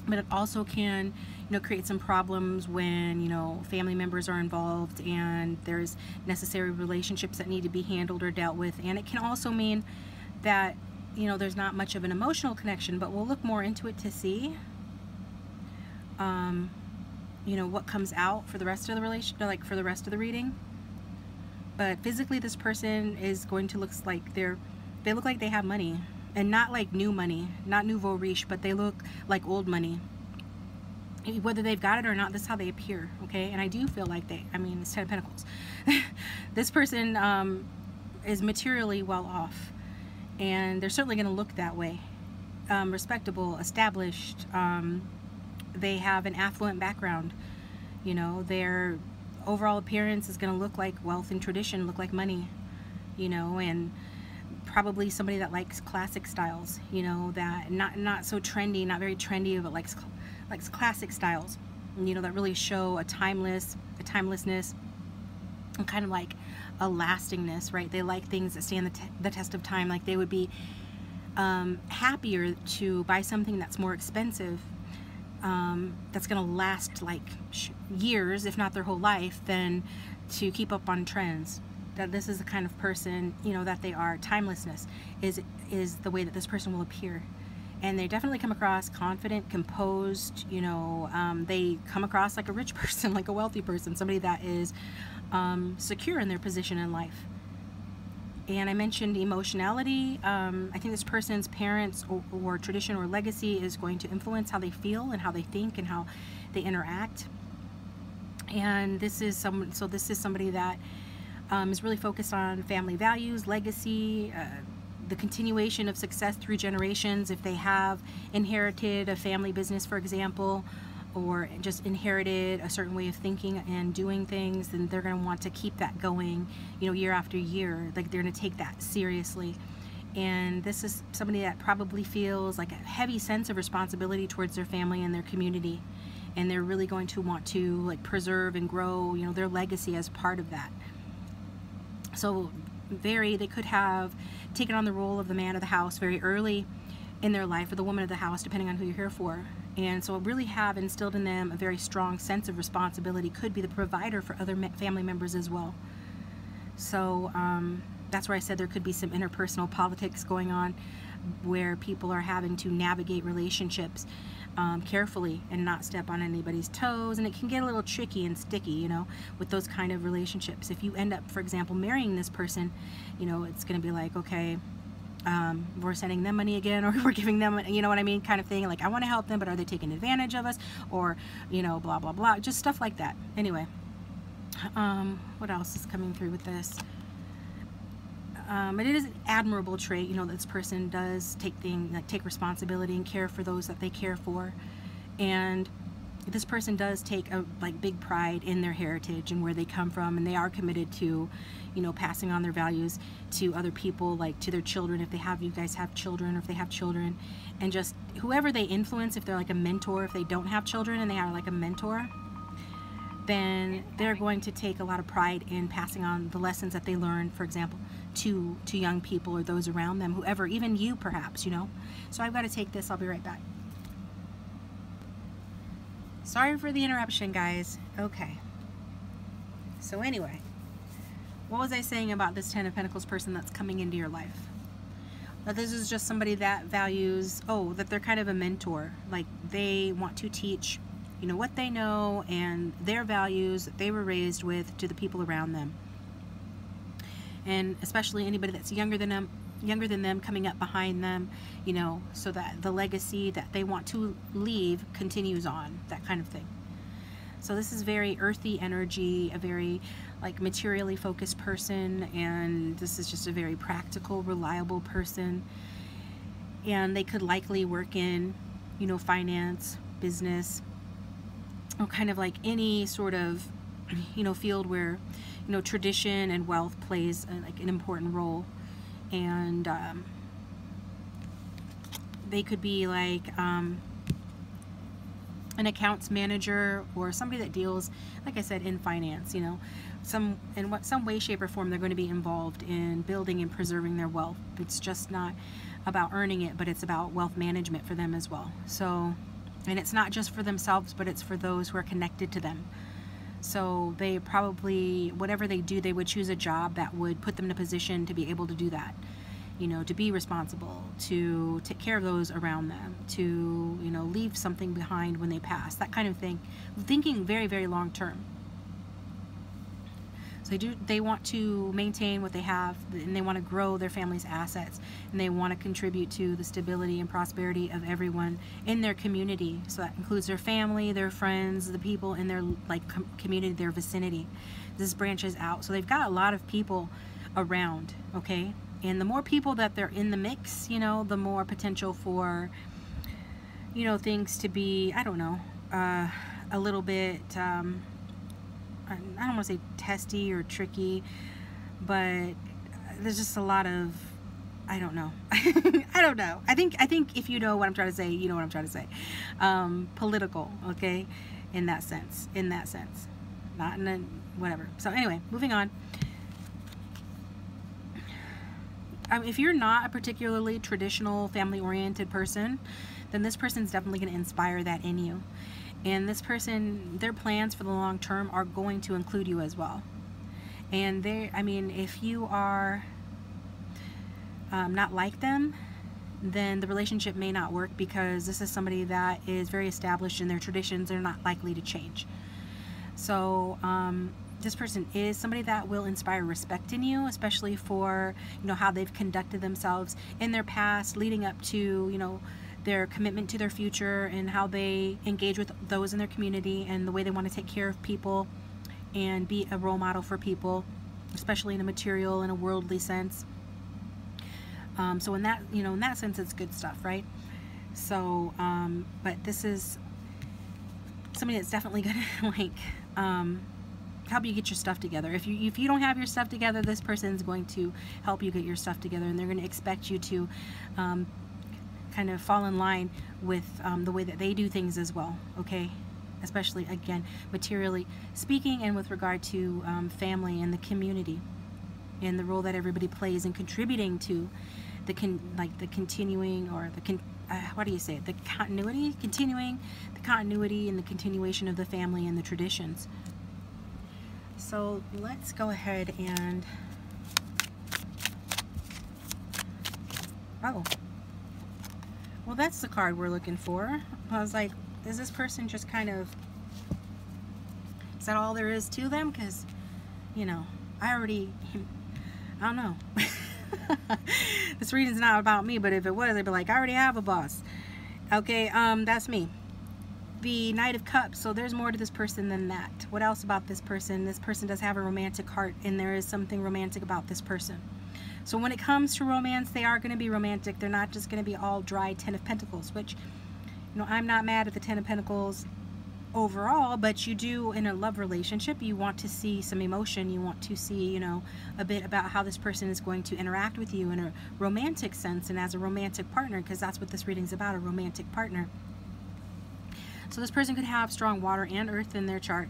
But it also can, create some problems when, family members are involved and there's necessary relationships that need to be handled or dealt with. And it can also mean that there's not much of an emotional connection, but we'll look more into it to see, what comes out for the rest of the relationship, like for the rest of the reading. But physically, this person is going to look like they look like they have money, and not like new money, not nouveau riche, but they look like old money. Whether they've got it or not, this is how they appear, okay? And I do feel like it's 10 of Pentacles. This person is materially well off. And they're certainly going to look that way. Respectable, established, they have an affluent background. Their overall appearance is going to look like wealth and tradition, look like money, and probably somebody that likes classic styles, that not so trendy, not very trendy, but likes classic styles, that really show a timelessness, and kind of like a lastingness, right? They like things that stand the test of time. Like, they would be happier to buy something that's more expensive, that's going to last like years, if not their whole life, than to keep up on trends. That this is the kind of person, that they are. Timelessness is the way that this person will appear. And they definitely come across confident, composed, they come across like a rich person, like a wealthy person, somebody that is secure in their position in life. And I mentioned emotionality. I think this person's parents or tradition or legacy is going to influence how they feel and how they think and how they interact. And this is somebody that is really focused on family values, legacy, the continuation of success through generations. If they have inherited a family business, for example, or just inherited a certain way of thinking and doing things, then they're going to want to keep that going, year after year. Like, they're going to take that seriously. And this is somebody that probably feels like a heavy sense of responsibility towards their family and their community. And they're really going to want to preserve and grow, their legacy as part of that. So they could have taken on the role of the man of the house very early in their life, or the woman of the house, depending on who you're here for. And so really have instilled in them a very strong sense of responsibility, could be the provider for other family members as well. So that's where I said there could be some interpersonal politics going on, where people are having to navigate relationships carefully and not step on anybody's toes. And it can get a little tricky and sticky, with those kind of relationships. If you end up, for example, marrying this person, it's going to be like, okay, we're sending them money again, or we're giving them, you know what I mean, kind of thing. Like, I want to help them, but are they taking advantage of us? Or, you know, blah, blah, blah. Just stuff like that. Anyway, what else is coming through with this? But it is an admirable trait, you know, this person does take things, like take responsibility and care for those that they care for. And this person does take a big pride in their heritage and where they come from, and they are committed to, you know, passing on their values to other people, like to their children, if they have, you guys have children, or if they have children, and just whoever they influence, if they're like a mentor, if they don't have children and they are like a mentor, then they're going to take a lot of pride in passing on the lessons that they learned, for example, to young people or those around them, whoever, even you perhaps, you know. So I've got to take this, I'll be right back. Sorry for the interruption, guys. Okay. So anyway, what was I saying about this Ten of Pentacles person that's coming into your life? That this is just somebody that values, oh, that they're kind of a mentor. Like, they want to teach, you know, what they know and their values that they were raised with to the people around them. And especially anybody that's younger than them coming up behind them, you know, so that the legacy that they want to leave continues on, that kind of thing. So this is very earthy energy, a very like materially focused person, and this is just a very practical, reliable person. And they could likely work in, you know, finance, business, or kind of like any sort of, you know, field where, you know, tradition and wealth plays like an important role. And they could be like an accounts manager, or somebody that deals, like I said, in finance, you know, in some way, shape, or form. They're going to be involved in building and preserving their wealth. It's just not about earning it, but it's about wealth management for them as well. So, and it's not just for themselves, but it's for those who are connected to them. So they probably, whatever they do, they would choose a job that would put them in a position to be able to do that, you know, to be responsible, to take care of those around them, to, you know, leave something behind when they pass, that kind of thing. Thinking very, very long term. So they want to maintain what they have, and they want to grow their family's assets, and they want to contribute to the stability and prosperity of everyone in their community. So that includes their family, their friends, the people in their community, their vicinity. This branches out. So they've got a lot of people around, okay? And the more people that they're in the mix, you know, the more potential for, you know, things to be, I don't know, a little bit... I don't want to say testy or tricky, but there's just a lot of, I don't know. I don't know. I think if you know what I'm trying to say, you know what I'm trying to say. Political, okay? In that sense. Not in a, whatever. So anyway, moving on. If you're not a particularly traditional, family-oriented person, then this person's definitely going to inspire that in you. And this person, their plans for the long term are going to include you as well. And they, I mean, if you are not like them, then the relationship may not work, because this is somebody that is very established in their traditions. They're not likely to change. So this person is somebody that will inspire respect in you, especially for, you know, how they've conducted themselves in their past leading up to, you know, their commitment to their future, and how they engage with those in their community, and the way they want to take care of people and be a role model for people, especially in a material and a worldly sense. So in that, you know, in that sense, it's good stuff, right? So, but this is somebody that's definitely going to like help you get your stuff together. If you don't have your stuff together, this person's going to help you get your stuff together, and they're going to expect you to kind of fall in line with the way that they do things as well, okay? Especially, again, materially speaking, and with regard to family and the community, and the role that everybody plays in contributing to the continuity and the continuation of the family and the traditions. So let's go ahead and oh. Well, that's the card we're looking for. I was like, is this person just kind of, is that all there is to them? Because, you know, I don't know. This reading's not about me, but if it was, I'd be like, I already have a boss. Okay, that's me. The Knight of Cups, so there's more to this person than that. What else about this person? This person does have a romantic heart, and there is something romantic about this person. So when it comes to romance, they are going to be romantic. They're not just going to be all dry Ten of Pentacles, which, you know, I'm not mad at the Ten of Pentacles overall, but you do, in a love relationship, you want to see some emotion. You want to see, you know, a bit about how this person is going to interact with you in a romantic sense and as a romantic partner, because that's what this reading's about, a romantic partner. So this person could have strong water and earth in their chart,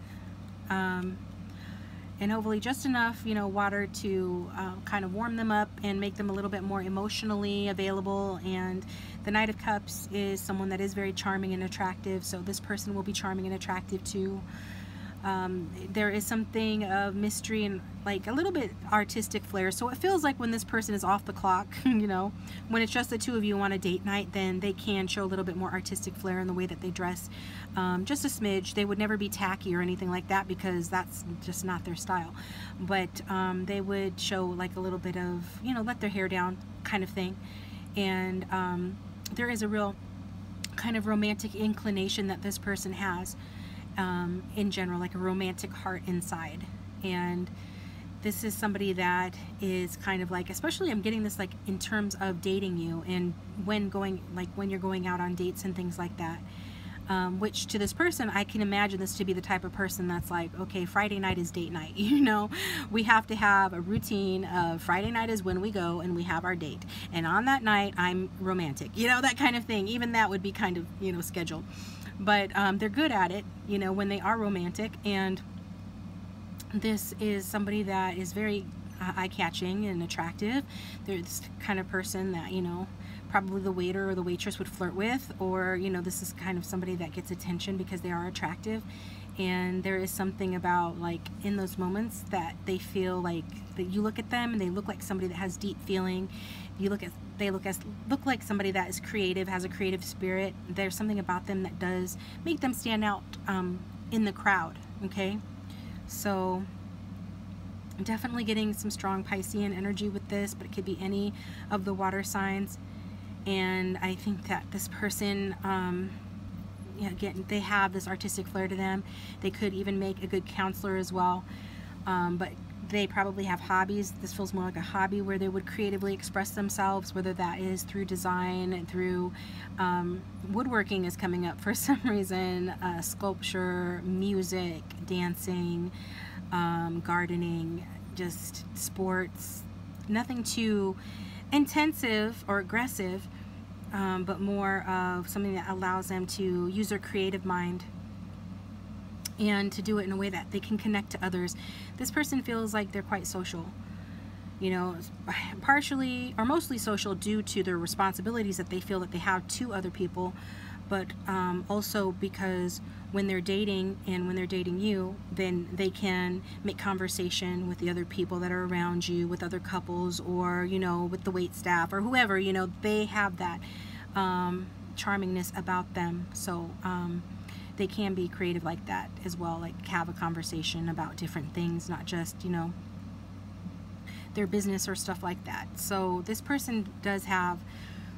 and hopefully just enough, you know, water to kind of warm them up and make them a little bit more emotionally available. And the Knight of Cups is someone that is very charming and attractive, so this person will be charming and attractive too. There is something of mystery and like a little bit artistic flair, so it feels like when this person is off the clock, you know, when it's just the two of you on a date night, then they can show a little bit more artistic flair in the way that they dress, just a smidge. They would never be tacky or anything like that, because that's just not their style, but they would show like a little bit of, you know, let their hair down kind of thing. And there is a real kind of romantic inclination that this person has. In general, like a romantic heart inside. And this is somebody that is kind of like, especially I'm getting this like in terms of dating you and when going, like when you're going out on dates and things like that, which to this person, I can imagine this to be the type of person that's like, okay, Friday night is date night, you know, we have to have a routine of Friday night is when we go and we have our date, and on that night I'm romantic, you know, that kind of thing. Even that would be kind of, you know, scheduled. But they're good at it, you know, when they are romantic. And this is somebody that is very eye-catching and attractive. They're this kind of person that, you know, probably the waiter or the waitress would flirt with, or, you know, this is kind of somebody that gets attention because they are attractive. And there is something about, like, in those moments that they feel like that you look at them and they look like somebody that has deep feeling. You look at, they look like somebody that is creative, has a creative spirit. There's something about them that does make them stand out in the crowd. Okay, so I'm definitely getting some strong Piscean energy with this, but it could be any of the water signs. And I think that this person, yeah, again, they have this artistic flair to them. They could even make a good counselor as well, but they probably have hobbies. This feels more like a hobby where they would creatively express themselves, whether that is through design and through woodworking is coming up for some reason, sculpture, music, dancing, gardening, just sports. Nothing too intensive or aggressive, but more of something that allows them to use their creative mind and to do it in a way that they can connect to others. This person feels like they're quite social, you know, partially or mostly social due to their responsibilities that they feel that they have to other people, but also because when they're dating and when they're dating you, then they can make conversation with the other people that are around you, with other couples, or, you know, with the waitstaff or whoever, you know, they have that charmingness about them. So they can be creative like that as well, like have a conversation about different things, not just, you know, their business or stuff like that. So this person does have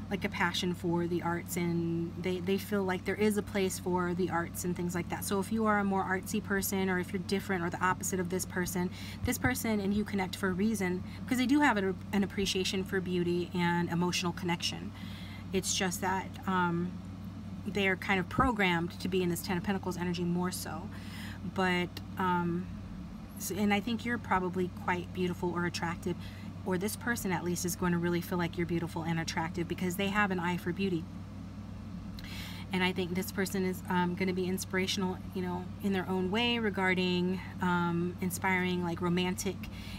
like a passion for the arts, and they feel like there is a place for the arts and things like that. So if you are a more artsy person, or if you're different or the opposite of this person and you connect for a reason, because they do have an appreciation for beauty and emotional connection. It's just that they're kind of programmed to be in this Ten of Pentacles energy more so. But and I think you're probably quite beautiful or attractive, or this person at least is going to really feel like you're beautiful and attractive, because they have an eye for beauty. And I think this person is going to be inspirational, you know, in their own way regarding inspiring like romantic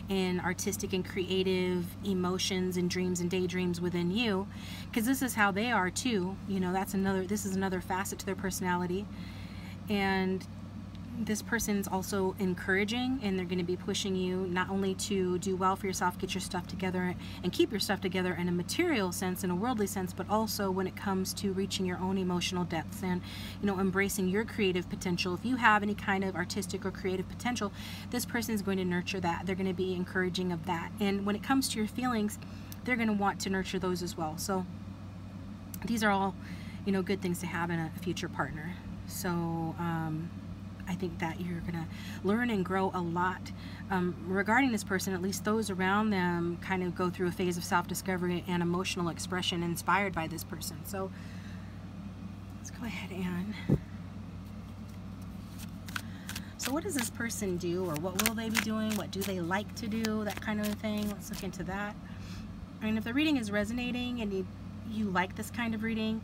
and artistic and creative emotions and dreams and daydreams within you, because this is how they are too, you know. That's another, this is another facet to their personality. And this person's also encouraging, and they're going to be pushing you not only to do well for yourself, get your stuff together and keep your stuff together in a material sense, in a worldly sense, but also when it comes to reaching your own emotional depths and, you know, embracing your creative potential. If you have any kind of artistic or creative potential, this person is going to nurture that. They're going to be encouraging of that. And when it comes to your feelings, they're going to want to nurture those as well. So these are all, you know, good things to have in a future partner. So I think that you're going to learn and grow a lot regarding this person. At least those around them kind of go through a phase of self-discovery and emotional expression inspired by this person. So let's go ahead and... So what does this person do, or what will they be doing? What do they like to do? That kind of thing. Let's look into that. I mean, if the reading is resonating and you like this kind of reading,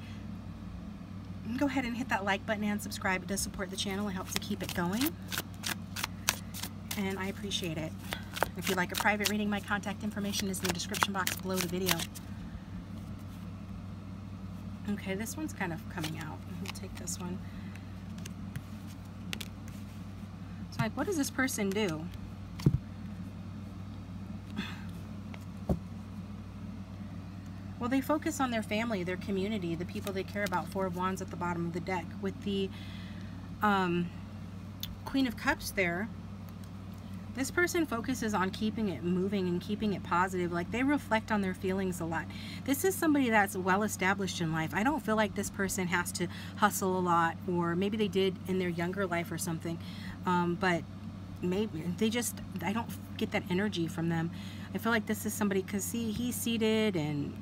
go ahead and hit that like button and subscribe. It does support the channel. It helps to keep it going, and I appreciate it. If you'd like a private reading, my contact information is in the description box below the video. Okay, this one's kind of coming out. We'll take this one. Like, what does this person do? Well, they focus on their family, their community, the people they care about. Four of Wands at the bottom of the deck. With the Queen of Cups there, this person focuses on keeping it moving and keeping it positive. Like, they reflect on their feelings a lot. This is somebody that's well established in life. I don't feel like this person has to hustle a lot, or maybe they did in their younger life or something, but maybe they just, I don't get that energy from them. I feel like this is somebody, because see, he's seated, and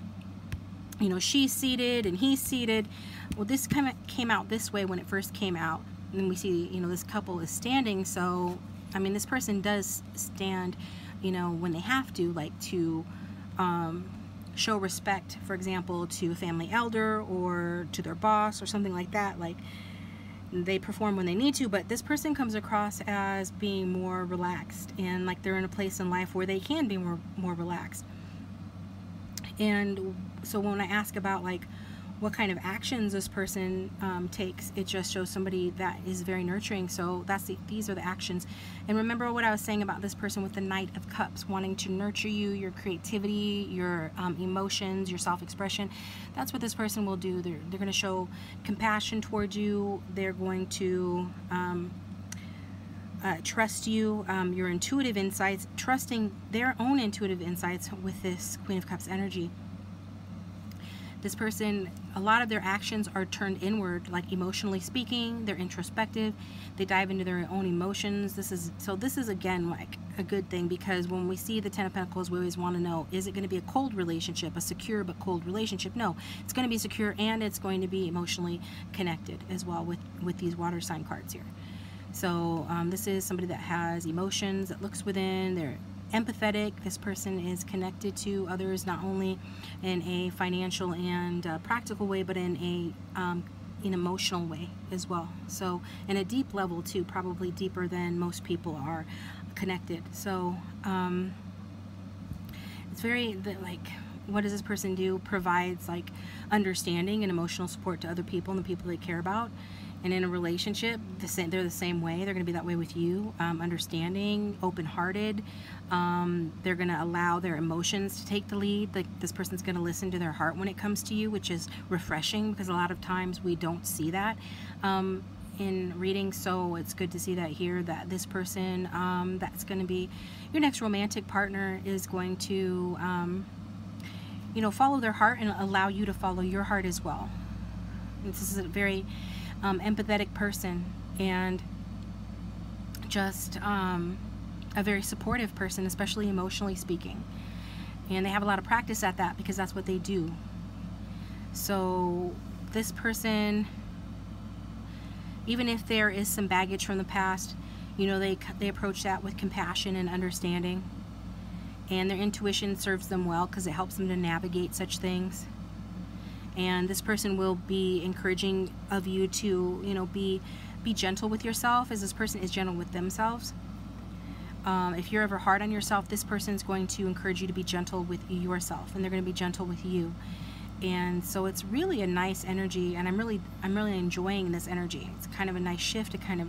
you know, she's seated, and he's seated. Well, this kind of came out this way when it first came out, and then we see, you know, this couple is standing. So I mean, this person does stand, you know, when they have to, like to show respect, for example, to a family elder or to their boss or something like that. Like, they perform when they need to, but this person comes across as being more relaxed, and like they're in a place in life where they can be more relaxed. And so when I ask about like what kind of actions this person takes, it just shows somebody that is very nurturing. So that's these are the actions. And remember what I was saying about this person with the Knight of Cups, wanting to nurture you, your creativity, your emotions, your self-expression. That's what this person will do. They're going to show compassion towards you. They're going to trust you, your intuitive insights, trusting their own intuitive insights with this Queen of Cups energy. This person, a lot of their actions are turned inward, like emotionally speaking. They're introspective. They dive into their own emotions. This is again like a good thing, because when we see the Ten of Pentacles, we always want to know, is it going to be a cold relationship, a secure but cold relationship? No, it's going to be secure, and it's going to be emotionally connected as well with these water sign cards here. So this is somebody that has emotions, that looks within. They're empathetic. This person is connected to others, not only in a financial and practical way, but in a an emotional way as well. So in a deep level too, probably deeper than most people are connected. So it's very like, what does this person do? Provides like understanding and emotional support to other people and the people they care about. And in a relationship, they're the same way. They're going to be that way with you. Understanding, open-hearted. They're going to allow their emotions to take the lead. Like, this person's going to listen to their heart when it comes to you, which is refreshing, because a lot of times we don't see that in reading. So it's good to see that here, that this person that's going to be your next romantic partner is going to you know, follow their heart and allow you to follow your heart as well. And this is a very... empathetic person, and just a very supportive person, especially emotionally speaking. And they have a lot of practice at that, because that's what they do. So this person, even if there is some baggage from the past, you know, they approach that with compassion and understanding, and their intuition serves them well, because it helps them to navigate such things. And this person will be encouraging of you to, you know, be gentle with yourself, as this person is gentle with themselves. If you're ever hard on yourself, this person's going to encourage you to be gentle with yourself, and they're going to be gentle with you. And so it's really a nice energy, and I'm really enjoying this energy. It's kind of a nice shift. It's kind of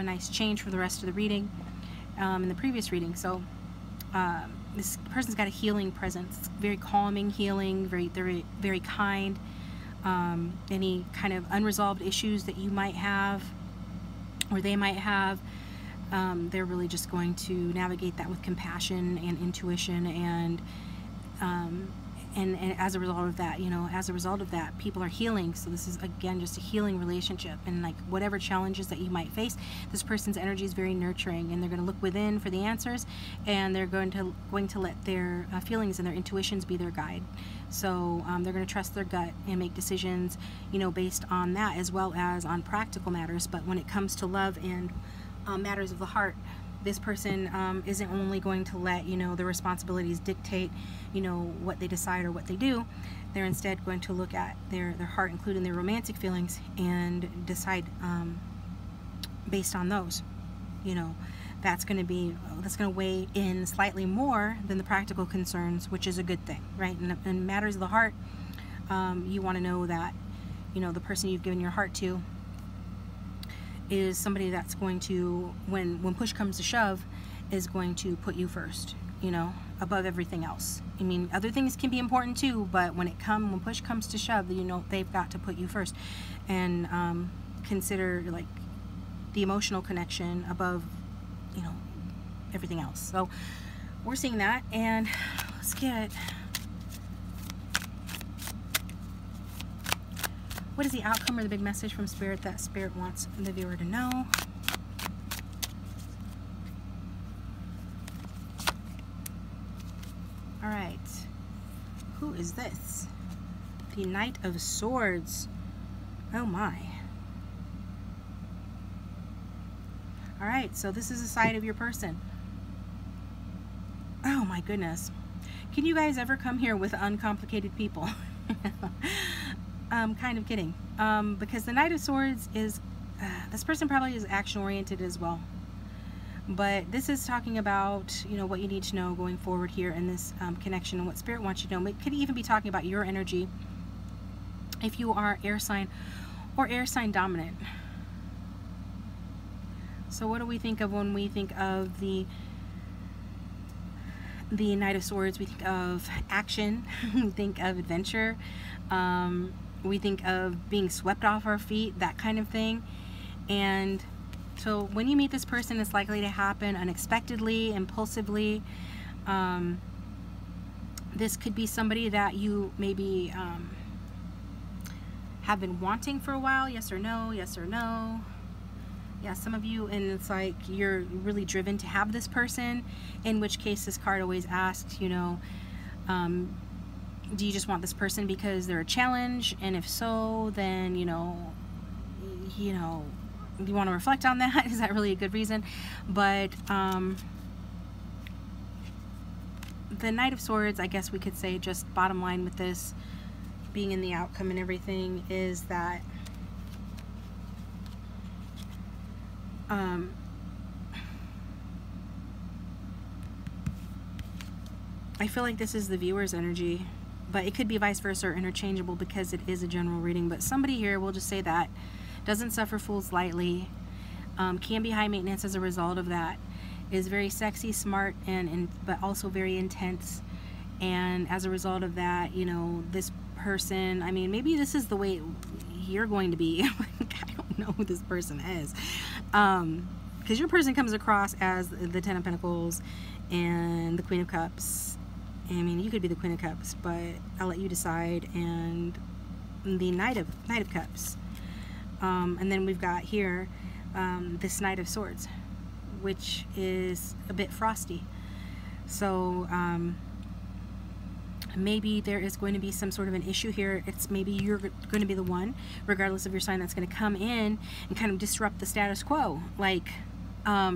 a nice change for the rest of the reading, in the previous reading. So. This person's got a healing presence. It's very calming, healing, very, very kind. Any kind of unresolved issues that you might have, or they might have, they're really just going to navigate that with compassion and intuition, and And as a result of that, people are healing. So this is, again, just a healing relationship. And like whatever challenges that you might face, this person's energy is very nurturing, and they're going to look within for the answers, and they're going to let their feelings and their intuitions be their guide. So they're going to trust their gut and make decisions, based on that, as well as on practical matters. But when it comes to love and matters of the heart, this person isn't only going to let, the responsibilities dictate, what they decide or what they do. They're instead going to look at their heart, including their romantic feelings, and decide based on those. That's going to be, weigh in slightly more than the practical concerns, which is a good thing, right? And matters of the heart, you want to know that, the person you've given your heart to is somebody that's going to, when push comes to shove, is going to put you first, above everything else. I mean, other things can be important too, but when push comes to shove, they've got to put you first, and consider like the emotional connection above, everything else. So we're seeing that, and let's get, what is the outcome or the big message from Spirit that Spirit wants the viewer to know? All right. Who is this? The Knight of Swords. Oh my. All right. So this is a side of your person. Oh my goodness. Can you guys ever come here with uncomplicated people? I'm kind of kidding, because the Knight of Swords is, this person probably is action oriented as well, but this is talking about, what you need to know going forward here in this connection, and what Spirit wants you to know. It could even be talking about your energy if you are air sign or air sign dominant. So what do we think of when we think of the Knight of Swords? We think of action, we think of adventure, we think of being swept off our feet, that kind of thing. And so when you meet this person, it's likely to happen unexpectedly, impulsively. This could be somebody that you maybe have been wanting for a while. Yes or no, yes or no. Yeah, some of you, and it's like you're really driven to have this person, in which case this card always asks, do you just want this person because they're a challenge? And if so, then, you want to reflect on that. Is that really a good reason? But the Knight of Swords, I guess we could say, just bottom line with this being in the outcome and everything, is that I feel like this is the viewer's energy, but it could be vice versa or interchangeable, because it is a general reading. But somebody here, we'll just say that, doesn't suffer fools lightly, can be high maintenance as a result of that, is very sexy, smart, and but also very intense. And as a result of that, this person, I mean, maybe this is the way you're going to be. I don't know who this person is, because your person comes across as the Ten of Pentacles and the Queen of Cups. I mean, you could be the Queen of Cups, but I'll let you decide. And the Knight of Cups, and then we've got here this Knight of Swords, which is a bit frosty. So maybe there is going to be some sort of an issue here. It's maybe you're going to be the one, regardless of your sign, that's going to come in and kind of disrupt the status quo, like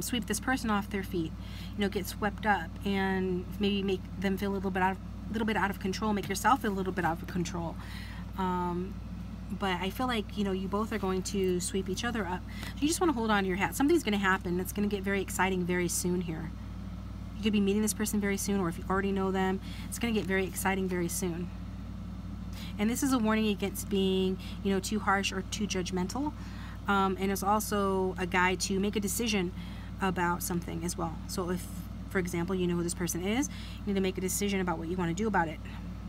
sweep this person off their feet, get swept up, and maybe make them feel a little bit out of, control, make yourself feel a little bit out of control. But I feel like, you both are going to sweep each other up. You just want to hold on to your hat. Something's going to happen that's going to get very exciting very soon here. You could be meeting this person very soon, or if you already know them, it's going to get very exciting very soon. And this is a warning against being, too harsh or too judgmental. And it's also a guide to make a decision about something as well. So if, for example, you know who this person is, you need to make a decision about what you want to do about it,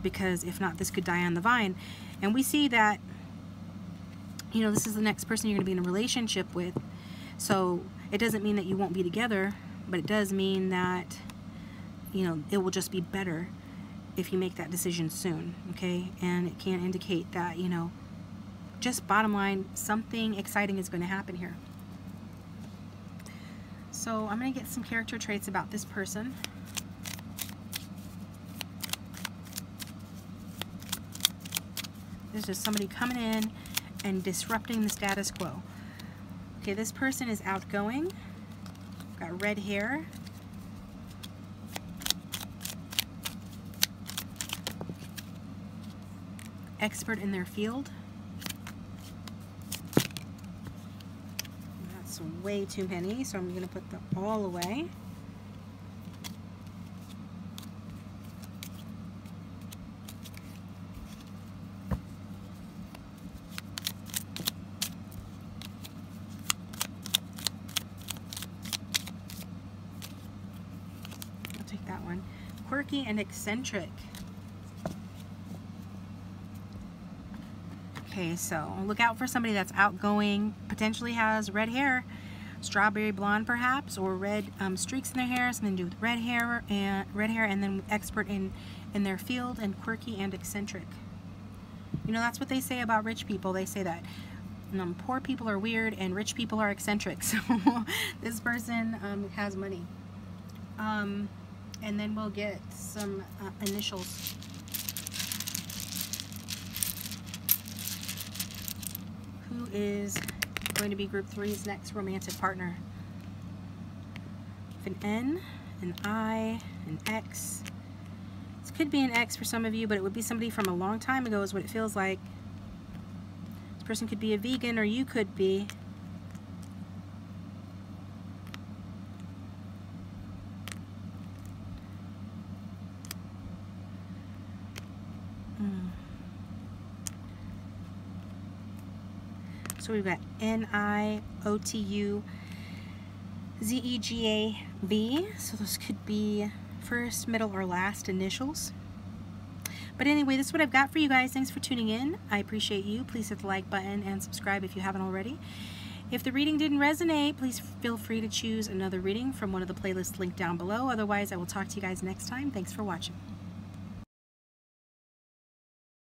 because if not, this could die on the vine. And we see that, this is the next person you're going to be in a relationship with. So it doesn't mean that you won't be together, but it does mean that, it will just be better if you make that decision soon, okay? And it can indicate that, you know, just bottom line, something exciting is going to happen here. So I'm going to get some character traits about this person. There's just somebody coming in and disrupting the status quo. Okay, this person is outgoing, got red hair. Expert in their field. That's way too many, so I'm going to put them all away. I'll take that one. Quirky and eccentric. Okay, so look out for somebody that's outgoing, potentially has red hair, strawberry blonde perhaps, or red streaks in their hair, something to do with red hair, and then expert in their field, and quirky and eccentric. You know, that's what they say about rich people. They say that poor people are weird and rich people are eccentric. So this person has money. And then we'll get some initials. Who is going to be group three's next romantic partner? An N, an I, an X. This could be an X for some of you, but it would be somebody from a long time ago is what it feels like. This person could be a vegan, or you could be. So we've got N-I-O-T-U-Z-E-G-A-V. So those could be first, middle, or last initials. But anyway, that's what I've got for you guys. Thanks for tuning in. I appreciate you. Please hit the like button and subscribe if you haven't already. If the reading didn't resonate, please feel free to choose another reading from one of the playlists linked down below. Otherwise, I will talk to you guys next time. Thanks for watching.